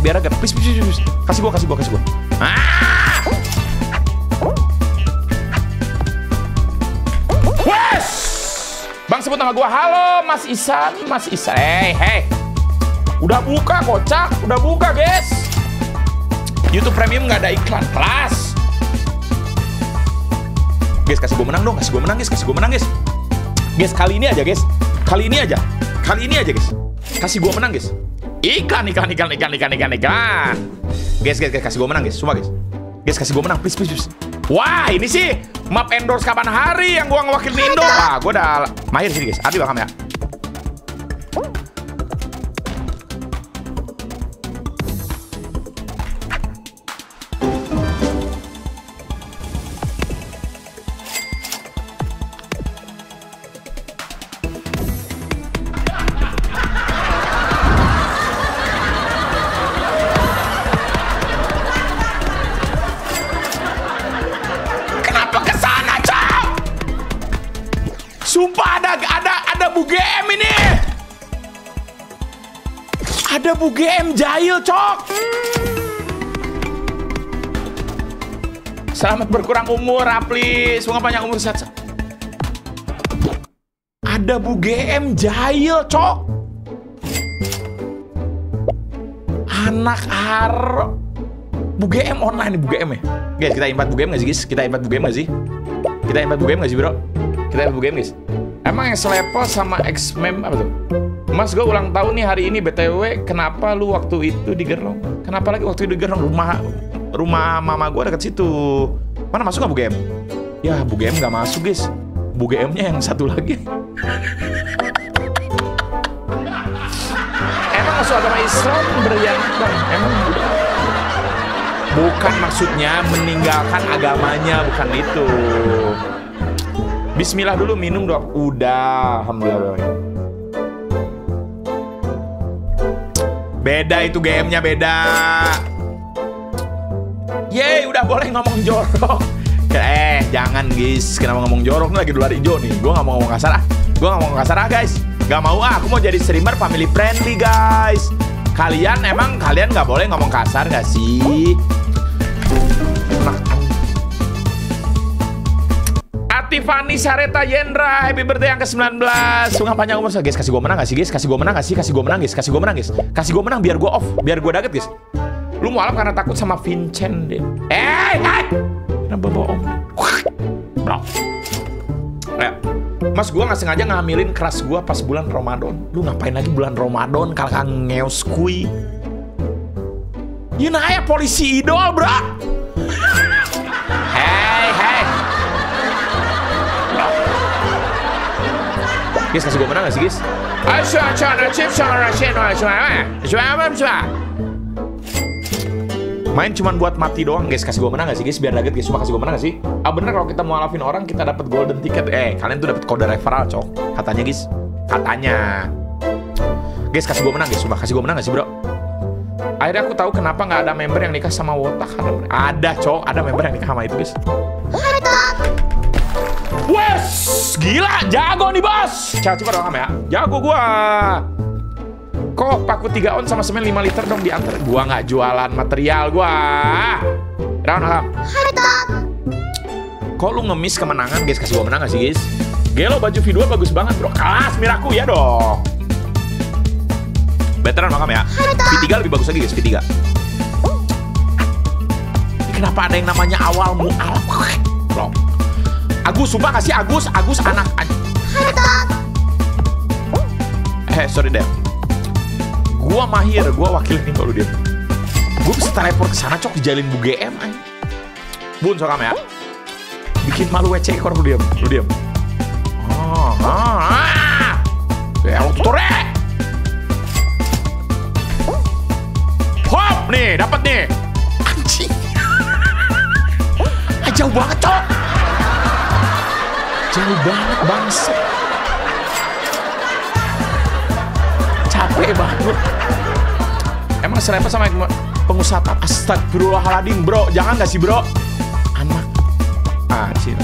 Biar daget. Please. Kasih gua. Ah! Bang sebut nama gua. Halo Mas Isan. Hey. Udah buka kocak, udah buka guys. YouTube Premium nggak ada iklan kelas. Guys kasih gua menang dong, kasih gua menang guys. Guys kali ini aja guys. Kasih gua menang guys. Iklan. Guys kasih gua menang guys, semua guys. Guys kasih gua menang, please. Wah ini sih map endorse kapan hari yang gua ngewakilin Indo. Ah, gua udah mahir sini guys. Adil bakam ya. Game jahil cok. Selamat berkurang umur Rapli, semoga panjang umur sehat. Ada Bu GM jahil cok. Anak har Bu GM online nih Bu GM ya. Guys kita imbat Bu GM nggak sih guys? Kita imbat Bu GM nggak sih bro? Kita imbat Bu GM guys. Emang yang selevel sama X-Mem apa tuh? Mas gue ulang tahun nih hari ini BTW, kenapa lu waktu itu digerong? Kenapa lagi waktu itu digerong? Rumah mama gue deket situ. Mana masuk gak Bu GM? Ya Bu GM gak masuk guys. Bu GM nya yang satu lagi. Emang masuk agama Islam beryantan? Emang bukan maksudnya meninggalkan agamanya, bukan itu. Bismillah dulu minum dok. Udah, alhamdulillah. Beda itu game-nya beda. Yeay, udah boleh ngomong jorok. Jangan guys, kenapa ngomong jorok? Ini lagi di luar hijau nih. Gua nggak mau ngomong kasar ah. guys. Gak mau ah, aku mau jadi streamer family friendly guys. Kalian nggak boleh ngomong kasar gak sih? Atifani Sareta Yendra, happy birthday yang ke-19. Sungai panjang umur guys, kasih gue menang guys. Kasih gue menang biar gue off, biar gue daget guys. Lu mualaf karena takut sama Vincent deh. Kenapa bohong? Bro. Mas gue nggak sengaja ngambilin keras gue pas bulan Ramadan. Lu ngapain lagi bulan Ramadan kakak ngeos kui? Ini ayah polisi idol, bro. Guys, kasih gue menang gak sih guys? Main cuman buat mati doang guys, kasih gua menang gak sih guys, biar daget guys, cuma kasih gua menang gak sih? Ah bener, kalau kita mau alafin orang kita dapat golden ticket. Kalian tuh dapat kode referral cok, katanya guys, katanya. Guys kasih gua menang guys, cuma kasih gua menang gak sih bro? Akhirnya aku tahu kenapa nggak ada member yang nikah sama Wotak. Ada cok, ada member yang nikah sama itu guys. Wes, gila, jago nih bos. Cari cepat dong ya, jago gua. Kok paku 3 on sama semen 5 liter dong diantar. Gua nggak jualan material gua. Round up. Kok lu ngemis kemenangan guys, kasih gua menang gak sih guys? Gelo baju V2 bagus banget bro, kelas miraku ya dong. Veteran makam ya. V3 lebih bagus lagi guys, V3. Kenapa ada yang namanya awal mu'alaf? Bro. Agus, sumpah kasih Agus, Agus anak. Sorry deh. Gua mahir, gua wakilin kalau dia. Gua bisa teleport ke sana cok, dijalin Bu GM anjing. Bun sokam ya. Bikin malu WC ekor lu diam, lu diam. Ya lu tutorek. Hop nih, dapat nih. Anjing. Jauh banget, cok. Jauh banget, bangsa. Capek banget. Emang selepas sama pengusaha top. Astagfirullahaladzim, bro. Jangan gak sih, bro? Anak. Anjing.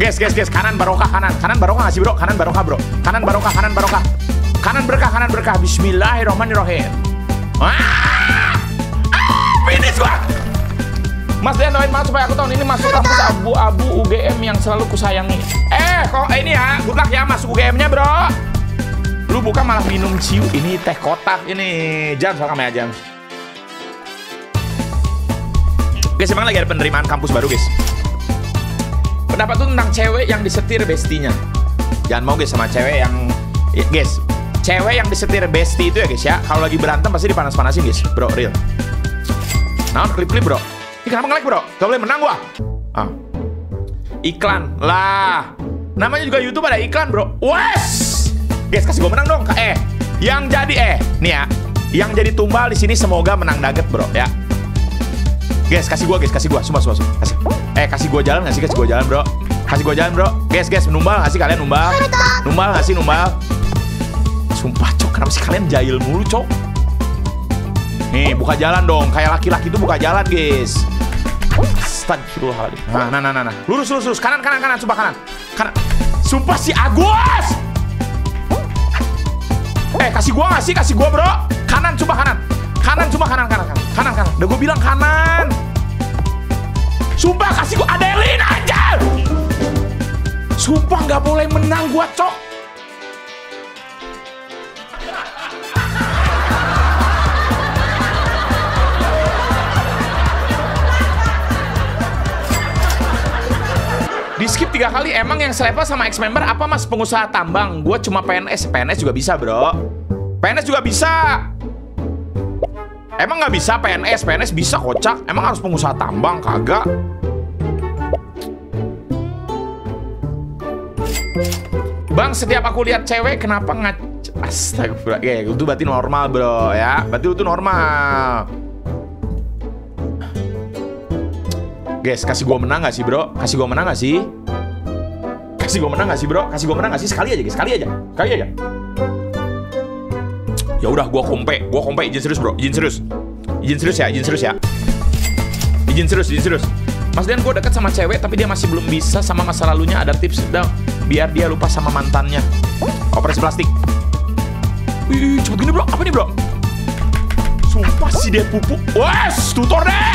Guys, guys, guys, kanan barokah ngasih bro, kanan barokah bro, kanan barokah, kanan berkah, bismillahirrahmanirrahim. Finish gua. Mas Dean doain mas supaya aku tahun ini masuk kampus abu-abu UGM yang selalu kusayangi. Kok ini ya, good luck ya masuk UGM-nya bro. Lu buka malah minum ciu, ini teh kotak ini, Jams, welcome ya Jams. Guys, emang lagi ada penerimaan kampus baru guys. Pendapat tuh tentang cewek yang disetir bestinya. Jangan mau guys sama cewek yang guys, cewek yang disetir besti itu ya guys ya. Kalau lagi berantem pasti dipanas-panasin guys. Bro, real. Nah, klip-klip bro. Ini kenapa nge-like bro? Gak boleh menang gua. Iklan lah. Namanya juga YouTube ada iklan bro. Wes. Guys, kasih gua menang dong. Yang jadi nih ya. Yang jadi tumbal di sini semoga menang daget bro ya. Guys, kasih gua, sumpah. Kasih. Kasih gua jalan nggak sih? Kasih gua jalan, bro. Kasih gua jalan, bro. Guys, numbal nggak sih kalian? Numbal nggak sih? Numbal. Sumpah, cok. Kenapa sih kalian jahil mulu, cok? Nih, buka jalan dong. Kayak laki-laki itu buka jalan, guys. Astagfirullahaladzim. Nah. Lurus. Kanan. Sumpah, kanan. Kanan. Sumpah si Agus. Kasih gua nggak sih? Kasih gua, bro. Kanan, sumpah, kanan. Kanan. Udah gue bilang kanan. Sumpah kasih gue Adeline aja. Sumpah nggak boleh menang gue cok. Di skip 3 kali. Emang yang selepas sama ex member apa mas pengusaha tambang? Gue cuma PNS. PNS juga bisa bro. PNS juga bisa. Emang nggak bisa PNS? PNS bisa kocak. Emang harus pengusaha tambang? Kagak. Bang, setiap aku lihat cewek kenapa ngaca? Astagfirullah. Itu berarti normal bro ya. Berarti itu normal. Guys, kasih gua menang nggak sih bro? Kasih gua menang nggak sih? Sekali aja guys, sekali aja. Ya udah, gua kompe, izin serius. Mas Dian, gua deket sama cewek tapi dia masih belum bisa sama masa lalunya. Ada tips dong biar dia lupa sama mantannya? Operasi plastik. Wih, cepet gini bro, apa nih bro? Sumpah si dia pupuk. Wes, tutor deh.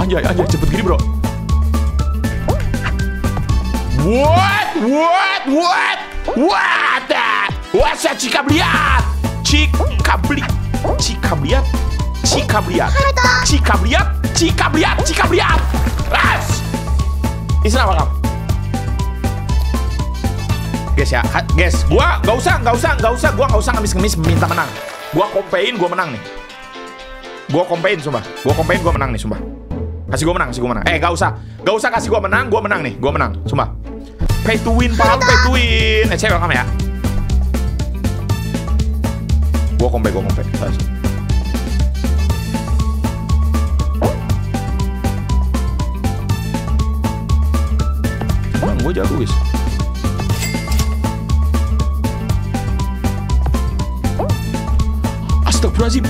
Anjay, cepet gini bro. What? Wah, cikabliat. Islam apa? Guys ya, guys, gua nggak usah, gua nggak usah ngemis-ngemis minta menang. Gua kompein, gua menang nih. Gua kompain sumpah. Gua menang nih sumpah. Kasih gua menang, Eh, gak usah kasih gua menang, nih. Gua menang, sumpah. Pay to win, pal, pay to win. Eh, welcome ya. Gua kompet. Bang, gua jago, guys. Astagfirullahaladzim.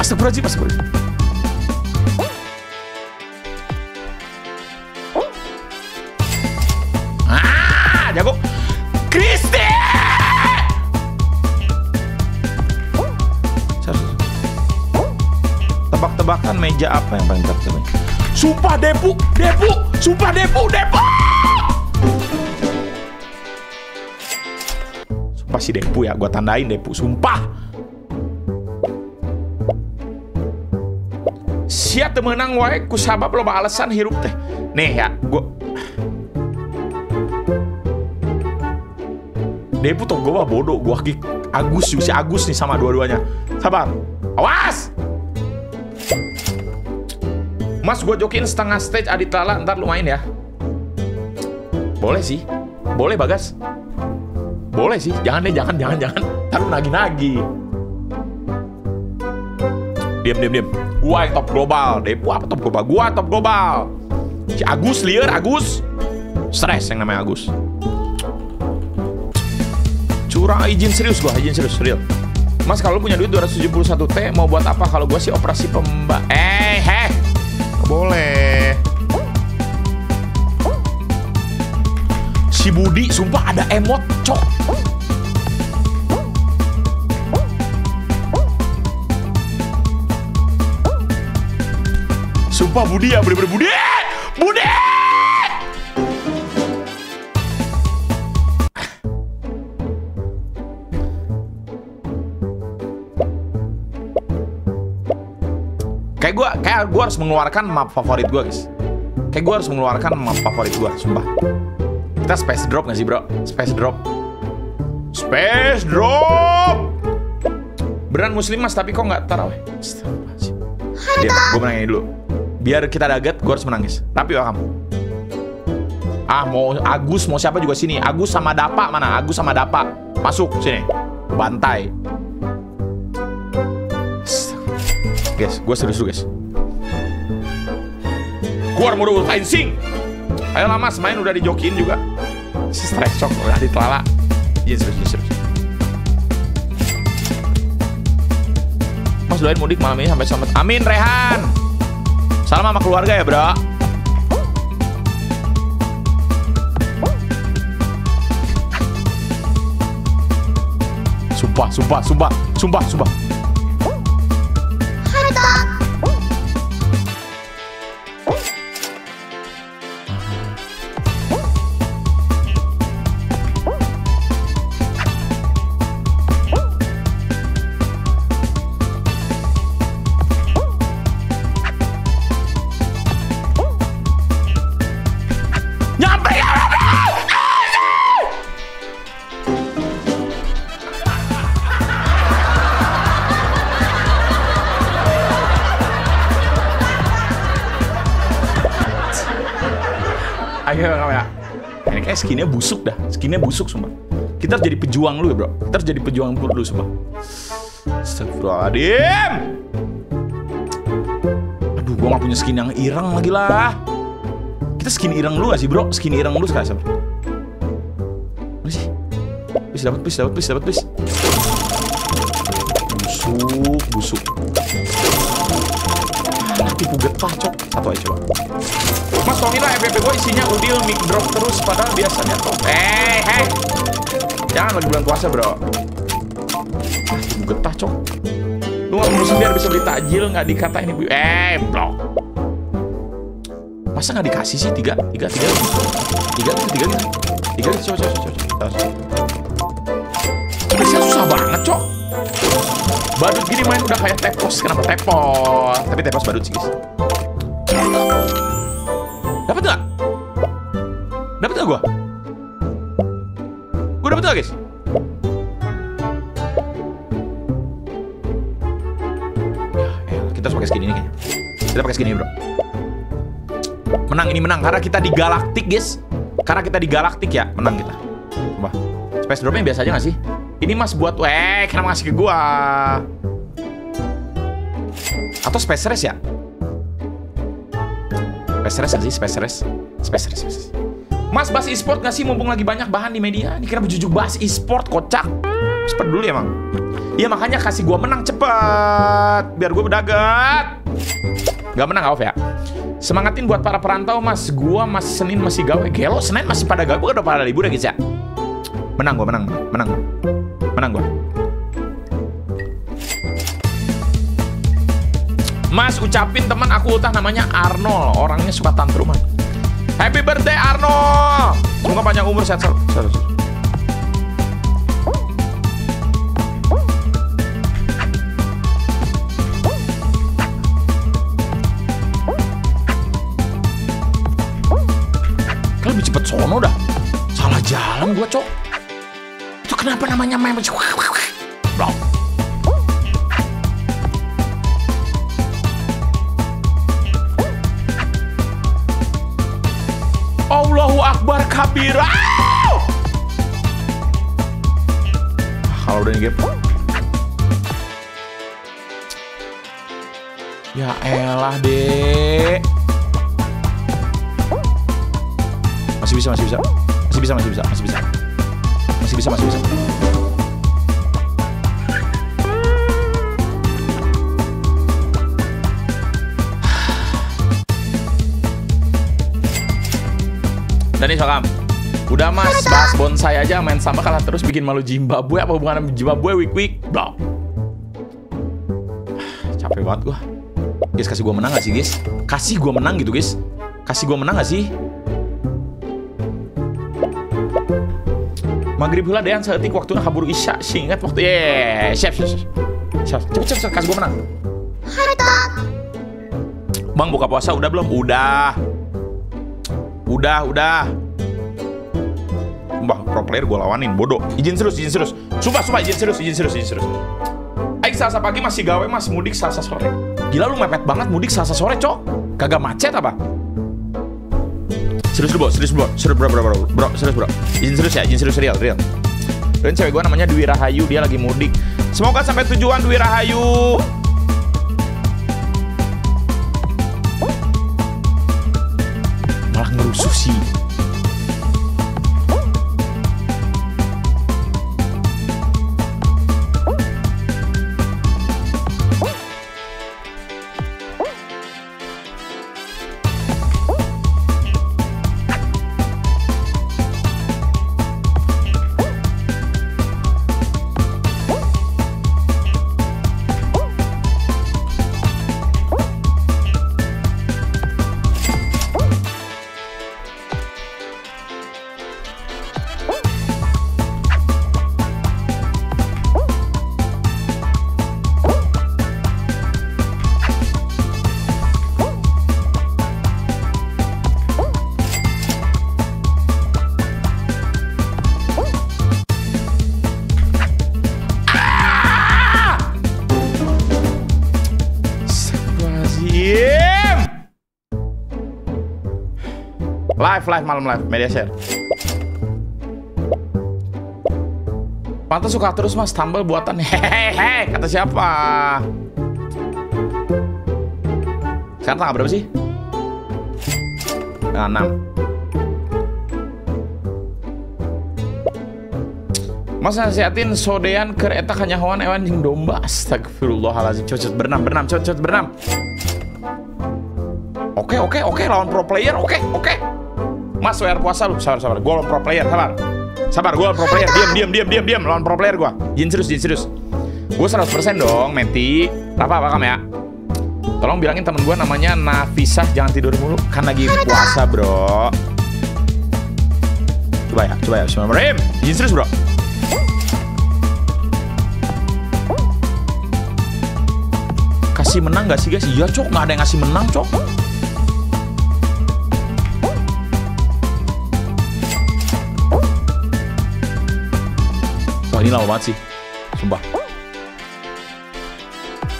Ah, jago. Kristi. Tebak-tebakan meja apa yang paling tebak? Sumpah depu. Sumpah si depu ya, gua tandain depu, sumpah. Sia temenang wae kusabab loba alasan hirup teh. Nih ya, gua depu tong gua bodoh, gua kik Agus si Agus nih sama dua-duanya. Sabar. Awas. Mas gua jokin setengah stage Adit Lala ntar lu main ya. Boleh sih. Boleh Bagas. Boleh sih. Jangan deh. Ntar lu nagi-nagi. Diam. Gua yang top global, Depu apa top global? Gua top global. Si Agus liar, Agus. Stres yang namanya Agus. Curang izin serius real. Mas kalau punya duit 271T mau buat apa? Kalau gua sih operasi pemba. Boleh. Si Budi sumpah ada emot cok. Sumpah Budi ya, bener-bener Budi! Kayak gua harus mengeluarkan map favorit gua, guys. Sumpah. Kita space drop gak sih, bro? Space drop! Beran muslim, mas, tapi kok gak tarawih? Diam, gua menangin dulu. Biar kita daget, gue harus menangis. Tapi welcome. Ah, mau Agus, mau siapa juga sini. Agus sama Dapa mana? Masuk sini. Bantai. Guys, gue serius dulu, guys. Gue mau dulu kain sing. Ayo lah mas, main udah dijokin juga. Si stress shock udah ditelala. Yes. Mas doain mudik malam ini sampai selamat. Amin, Rehan. Salam sama keluarga ya, bro. Sumpah. Skinnya busuk dah, sumpah. Kita harus jadi pejuang lu ya, bro. Sumpah. Astagfirullahaladzim. Aduh, gua gak punya skin yang ireng lagi lah. Kita skin ireng lu gak sih, bro? Sekali sabar. Mana sih? Please dapat. Busuk. Tipu getah, cok. Satu aja coba. Mas, tolongin lah FBB gue isinya udil, mic drop terus. Padahal biasanya top. Jangan lagi bulan puasa, bro. Tipu getah, cok. Lu gak ngurusin biar bisa beli takjil, gak dikata ini. Blok. Masa gak dikasih sih? Tiga, coba. Bisa susah banget, cok. Badut gini main udah kayak tepos. Kenapa tepos? Tapi tepos badut sih, guys. Dapat nggak gua? Gua dapat nggak, guys? Ya, kita harus pakai skin ini kayaknya. Kita pakai skin ini, bro. Menang, ini menang. Karena kita di galaktik, guys. Karena kita di galaktik ya, menang kita. Wah, space dropnya biasa aja gak sih? Ini mas buat, weh, kenapa ngasih ke gua? Atau space race ya? Space race gak sih? Space race. Space race, space race. Mas bahas e-sport gak sih? Mumpung lagi banyak bahan di media. Ini kenapa jujuk bahas e-sport, kocak. Cepet dulu ya, Mang. Iya, makanya kasih gua menang cepet. Biar gua berdagat. Gak menang, off ya? Semangatin buat para perantau, mas. Gua masih Senin masih gawe. Gelo, Senin masih pada gawe. Udah pada libur ya, guys ya? Menang gua, menang. Menang. Menang gua. Mas, ucapin teman aku utah namanya Arnold. Orangnya suka tantruman. Happy birthday, Arnold! Semoga panjang umur, sehat selalu. Lebih cepet sono dah. Salah jalan gua, Cok. Itu kenapa namanya main macam bro. Allahu Akbar kabir. Kalau udah ngegep. Ya elah, Dek. Masih bisa. Dan ini Sokam. Udah mas, bahas bonsai aja, main sampah kalah terus bikin malu Zimbabwe. Apa hubungan Zimbabwe week-week? Blok. Capek banget gua. Guys, kasih gua menang gak sih, guys? Kasih gua menang gitu, guys. Kasih gua menang gak sih? Maghrib hula dean seetik waktunya kabur isya singkat waktu. Ye, siap. Cepet kasih gua menang. Bang, buka puasa udah belum? Udah. Mbah, pro player gua lawanin, bodoh. Izin serius. Sumpah, izin serius. Aik Selasa pagi masih gawe, mas. Mudik Selasa sore. Gila, lu mepet banget mudik Selasa sore, Cok. Kagak macet apa? Serius bro, izin serius real. Dan cewek gue namanya Dwi Rahayu, dia lagi mudik. Semoga sampai tujuan, Dwi Rahayu. Malah ngerusuh sih. Live malam media share. Pantas suka terus mas Stumble buatan. Hehehe, kata siapa? Sekarang tanggal berapa sih? Tanggal 6. Mas nasihatin sodean ker etak hanya hewan ewan jing domba. Astagfirullahaladzim. Cocot berenam. Oke, lawan pro player. Oke. Mas, WR puasa lu. Sabar. Gua lawan pro player, sabar. Diam. Lawan pro player gua. Jin serius. Gua 100% dong, menti. Apa Kam ya? Tolong bilangin temen gua namanya Nafisah, jangan tidur mulu. Kan lagi puasa, bro. Coba ya. Bismillahirrahmanirrahim. Jin serius, bro. Kasih menang gak sih, guys? Iya, Cok. Gak ada yang ngasih menang, Cok. Wah, ini lama banget sih, sumpah.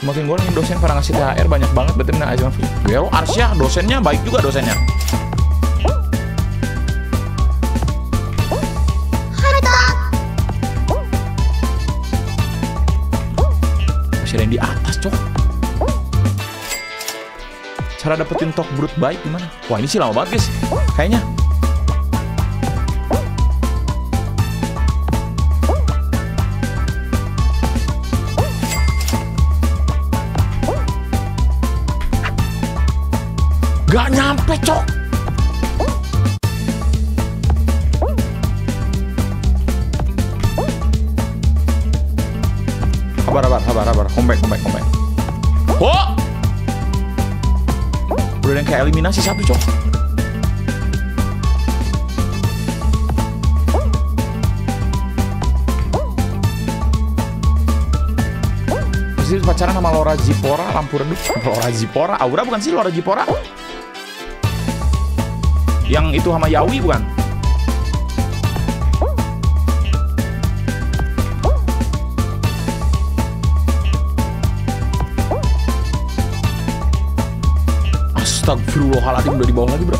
Ini Makin gue nih dosen pada ngasih THR banyak banget. Berarti bener aja Vero Arsyah dosennya baik juga dosennya. Masih ada yang di atas cok. Cara dapetin talk brute baik gimana? Wah ini sih lama banget guys. Kayaknya gak nyampe cok. Habar comeback. Oh! Udah yang kayak eliminasi satu cok. Terus pacaran sama Laura Zipora, lampu redup. Laura Zipora, Aura bukan sih Laura Zipora? Yang itu sama Yawi bukan? Astagfirullahaladzim, udah di bawah lagi bro.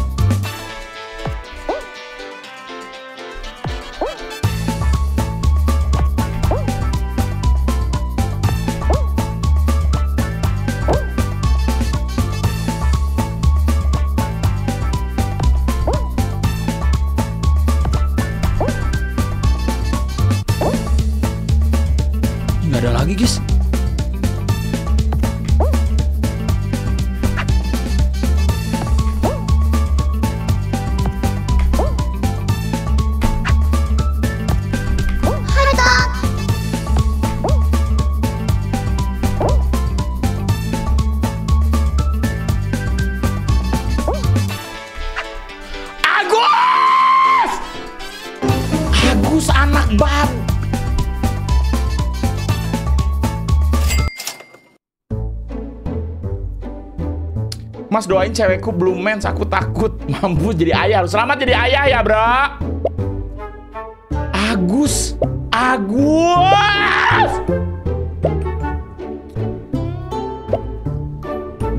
Mas doain cewekku belum mens, aku takut mampu jadi ayah. Harus selamat jadi ayah ya bro. Agus.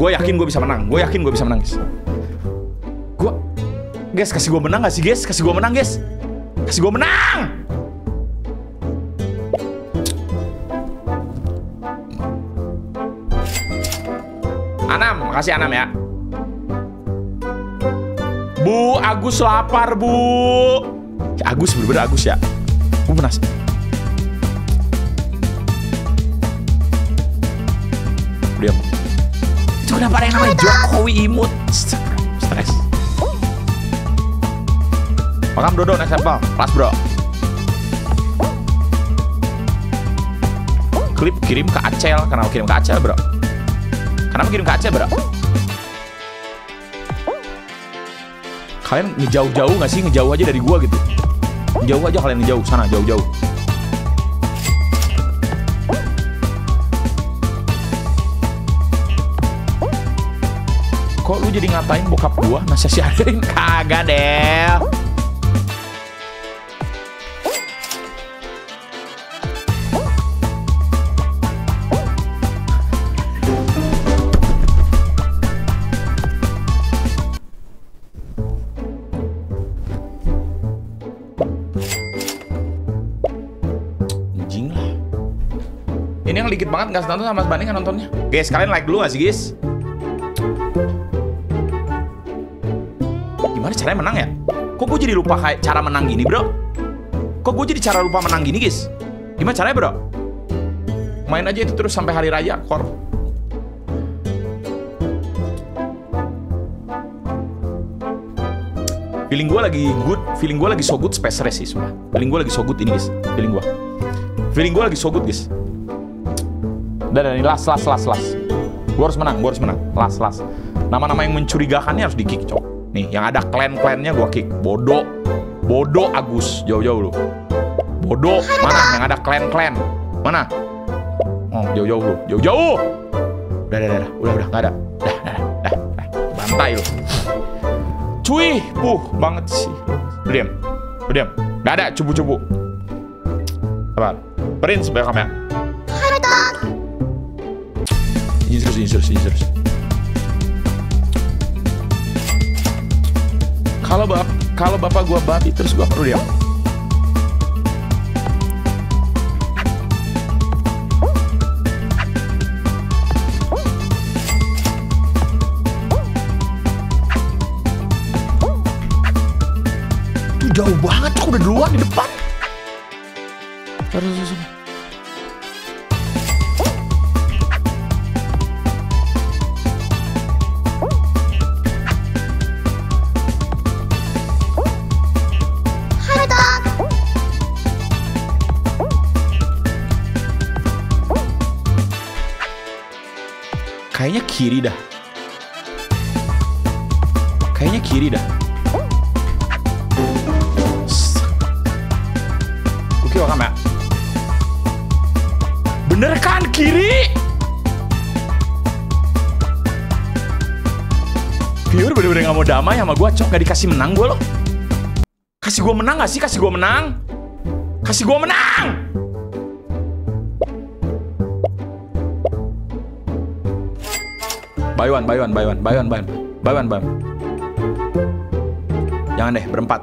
Gue yakin gue bisa menang. Guys. Guys kasih gue menang gak sih guys? Kasih gue menang. Anam, makasih Anam ya. Bu, Agus lapar, Bu. Ya, Agus, bener-bener Agus ya. Gue penasaran. Diam. Itu kenapa ada yang namanya Jokowi imut? Stres. Makam Dodo, next level. Kelas, bro. Klip kirim ke Acel. Kenapa kirim ke Acel, bro? Kalian ngejauh-jauh gak sih? Ngejauh aja dari gua gitu. Ngejauh aja kalian sana, jauh-jauh. Kok lu jadi ngatain bokap gua? Masa siarin? Kagak deh. Dikit banget nggak nonton sama Mas Banding kan nontonnya. Guys, kalian like dulu gak sih, guys? Gimana caranya menang ya? Kok gue jadi lupa kayak cara menang gini, bro? Gimana caranya, bro? Main aja itu terus sampai hari raya, kor. Feeling gue lagi good, so good space race sih, sumpah. Feeling gue lagi so good, guys. Udah ini las. Gue harus menang. Las. Nama-nama yang mencurigakannya harus di-kick, cok. Nih, yang ada klan-klannya gue kick. Bodoh Agus, jauh-jauh lu. Bodoh, mana yang ada klan-klan? Mana? Oh, jauh-jauh lu. Jauh-jauh. Udah, enggak ada. Dah. Bantai lu. Cuy, banget sih. Diam. Enggak ada cubu-cubu. Sabar. Prince, welcome ya. insurus. Kalau bapak gua babi terus gua perlu dia. Jauh banget, aku udah duluan di depan. Terus sini. Halo, Dok. Kayaknya kiri dah. Bener kan kiri? Pure bener-bener gak mau damai sama gue, cok. Gak dikasih menang gue loh. Kasih gue menang gak sih? Kasih gue menang! Bayuan. Jangan deh, berempat.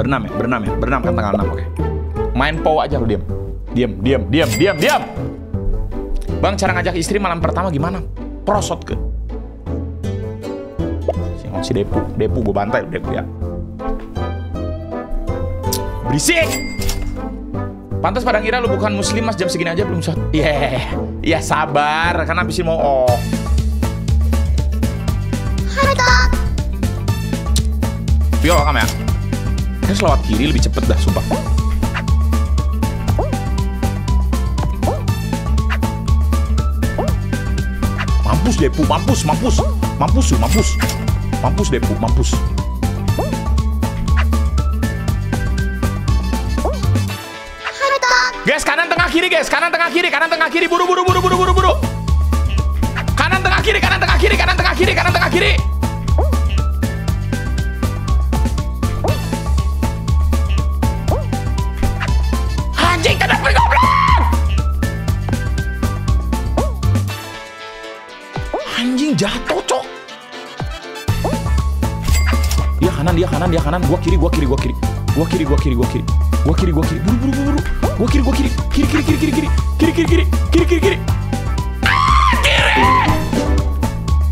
Berenam kan tanggal 6, oke. Main POW aja lu, diam. Bang, cara ngajak istri malam pertama gimana? Prosot ke? Si Depu gue bantai lu, Depu ya. Berisik! Pantas pada ngira lu bukan muslim, Mas, jam segini aja belum sholat. Ya sabar, karena habisin mau off. Yo, kamu ya. Terus lewat kiri lebih cepet dah, sumpah. Mampus Depu, mampus Depu. Guys, kanan tengah kiri, buru. Kanan tengah kiri. Jatuh, cok. Dia kanan. Gua kiri. Buru. Gua kiri. Kiri. Kiri.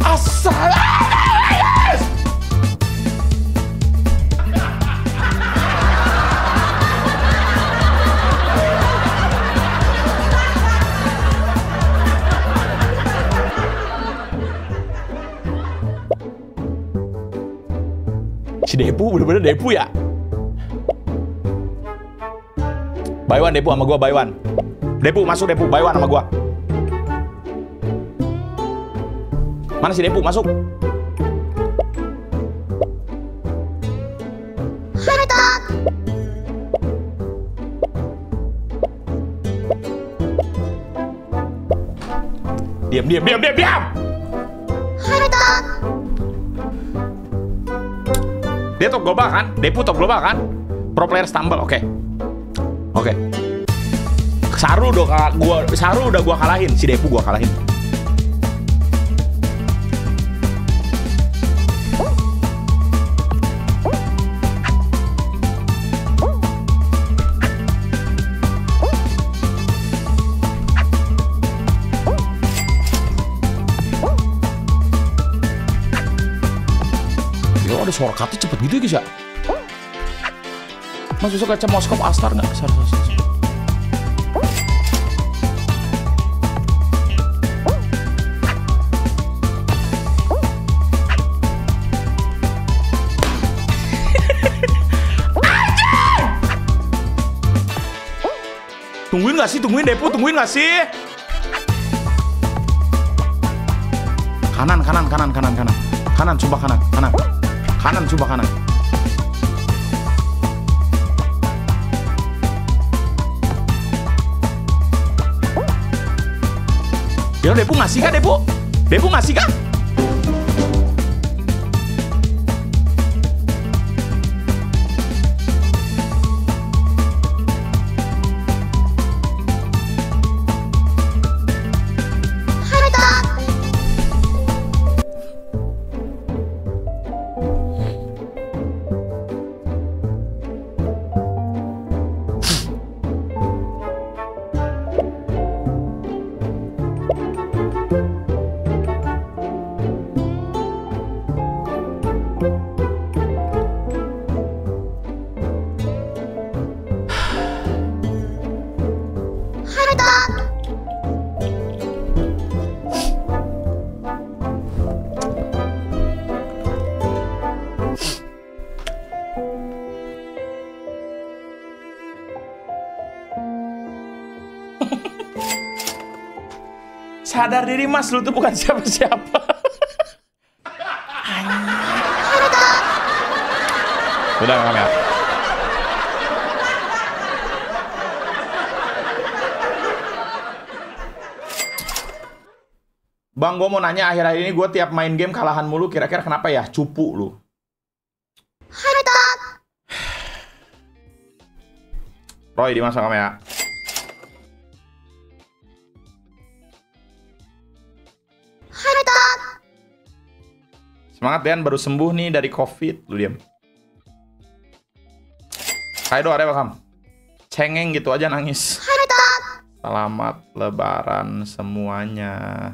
Assalamualaikum. Depu, bener-bener Depu ya. Bayuan Depu sama gua, Bayuan. Depu masuk, Depu Bayuan sama gua. Mana si Depu masuk? Diam. Dia top global kan? Depu top global kan? Pro player Stumble, oke. Saru udah gua kalahin, si Depu gua kalahin. Suara katnya cepet gitu ya, guys ya. Mas besok kaca moskop Astar nggak? Astar. Tungguin Depu. Kanan. Kanan, coba kanan. Ya, Depu ngasih kah? Halo, Sadar diri mas, lu tuh bukan siapa-siapa. Udah nggak ya? Bang, gue mau nanya, akhir-akhir ini gue tiap main game kalahan mulu, kira-kira kenapa ya? Cupu lu. Roy, dimasak kamera. Semangat, Dean. Baru sembuh nih dari COVID. Lu diam. Kaido, ada welcome. Cengeng gitu aja nangis. Selamat Lebaran semuanya.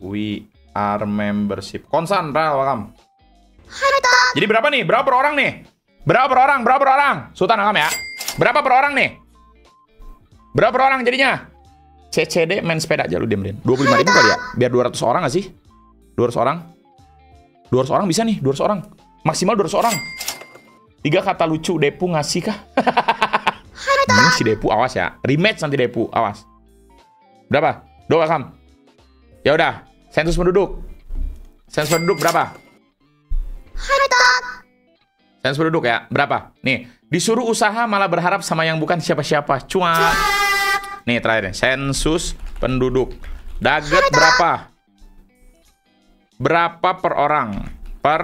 We are membership. Konsan, Ral, welcome. Jadi berapa nih? Berapa per orang nih? Berapa per orang? Berapa per orang? Sultan welcome ya. Berapa per orang nih? Berapa per orang jadinya? CCD main sepeda aja lu diam-diam. 25.000 kali ya? Biar 200 orang gak sih? 200 orang? 200 orang bisa nih, 200 orang. Maksimal 200 orang. 3 kata lucu Depu ngasih kah? Ini si Depu awas ya. Rematch nanti Depu, awas. Berapa? Do welcome. Ya udah, sensus penduduk. Sensus penduduk berapa? Sensus penduduk ya, berapa? Nih, disuruh usaha malah berharap sama yang bukan siapa-siapa. Cuak. Nih terakhir, sensus penduduk. Daget berapa? Berapa per orang? Per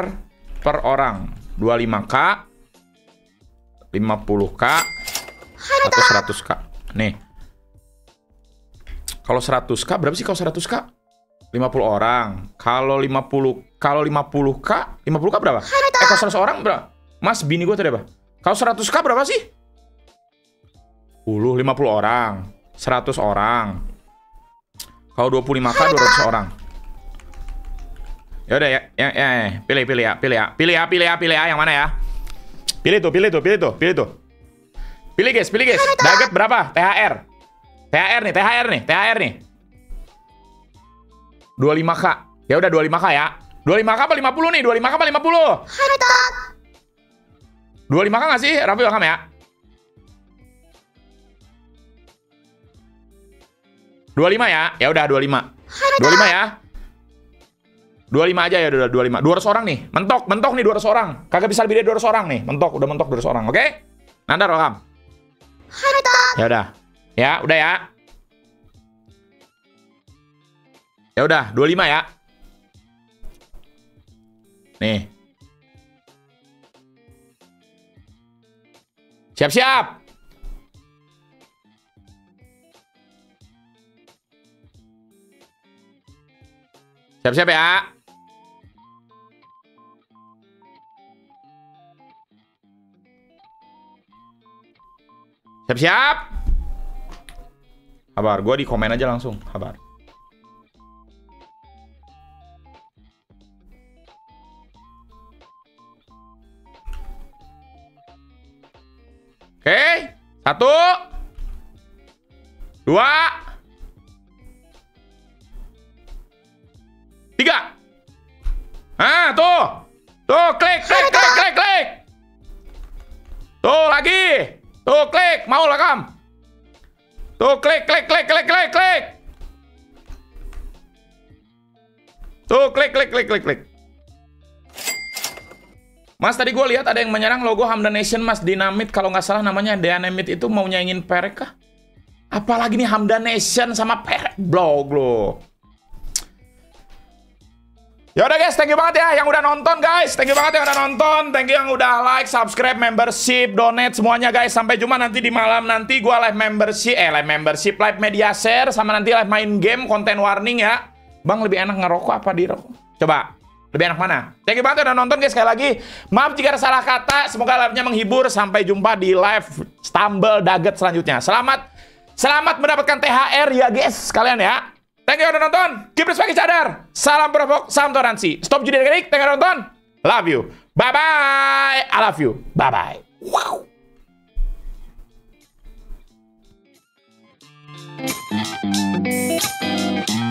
orang. 25K, 50K, atau 100K. Nih. Kalau 100K berapa sih kalau 100K? 50 orang. Kalau 50K, 50K berapa? Kalau 100 orang berapa? Mas, bini gue tadi apa? Kalau 100K berapa sih? 50 orang, 100 orang. Kalau 25K, 200 orang. Yaudah ya, pilih ya, yang mana ya? Pilih tuh. Pilih guys. Daget berapa? THR nih. 25K. Ya udah 25K ya. 25K apa 50 nih? 25K apa 50? 25K nggak sih? Rafi welcome ya. 25 ya. Ya udah 25. 25 ya. 25 aja ya, udah 25. 200 orang nih. Mentok nih 200 orang. Kagak bisa lebih dari 200 orang nih. Mentok 200 orang, oke? Nandar welcome. Ya udah. Ya. Ya udah, 25 ya. Nih. Siap-siap. Siap-siap ya. Siap-siap. Kabar, gue di komen aja langsung. Kabar. Oke, 1, 2, 3. Ah, tuh klik. Tuh lagi. Tuh klik, mau rekam. Tuh klik. Tuh klik. Mas, tadi gue lihat ada yang menyerang logo Hamdan Nation, Mas. Dinamit kalau nggak salah namanya. Dinamit itu mau nyaingin Perek kah? Apalagi nih Hamdan Nation sama Perek blog lo. Ya udah guys, thank you banget ya yang udah nonton guys. Thank you banget yang udah nonton. Thank you yang udah like, subscribe, membership, donate semuanya guys. Sampai jumpa nanti di malam nanti gua live media share sama nanti live main game konten warning ya. Bang, lebih enak ngerokok apa dirokok? Coba. Lebih enak mana? Thank you banget yang udah nonton guys sekali lagi. Maaf jika ada salah kata, semoga live-nya menghibur. Sampai jumpa di live Stumble Daget selanjutnya. Selamat mendapatkan THR ya guys kalian ya. Thank you udah nonton. Keep respect each other. Salam provok, salam toleransi. Stop judi elektronik. Thank you udah nonton. Love you. Bye bye. I love you. Bye bye. Wow.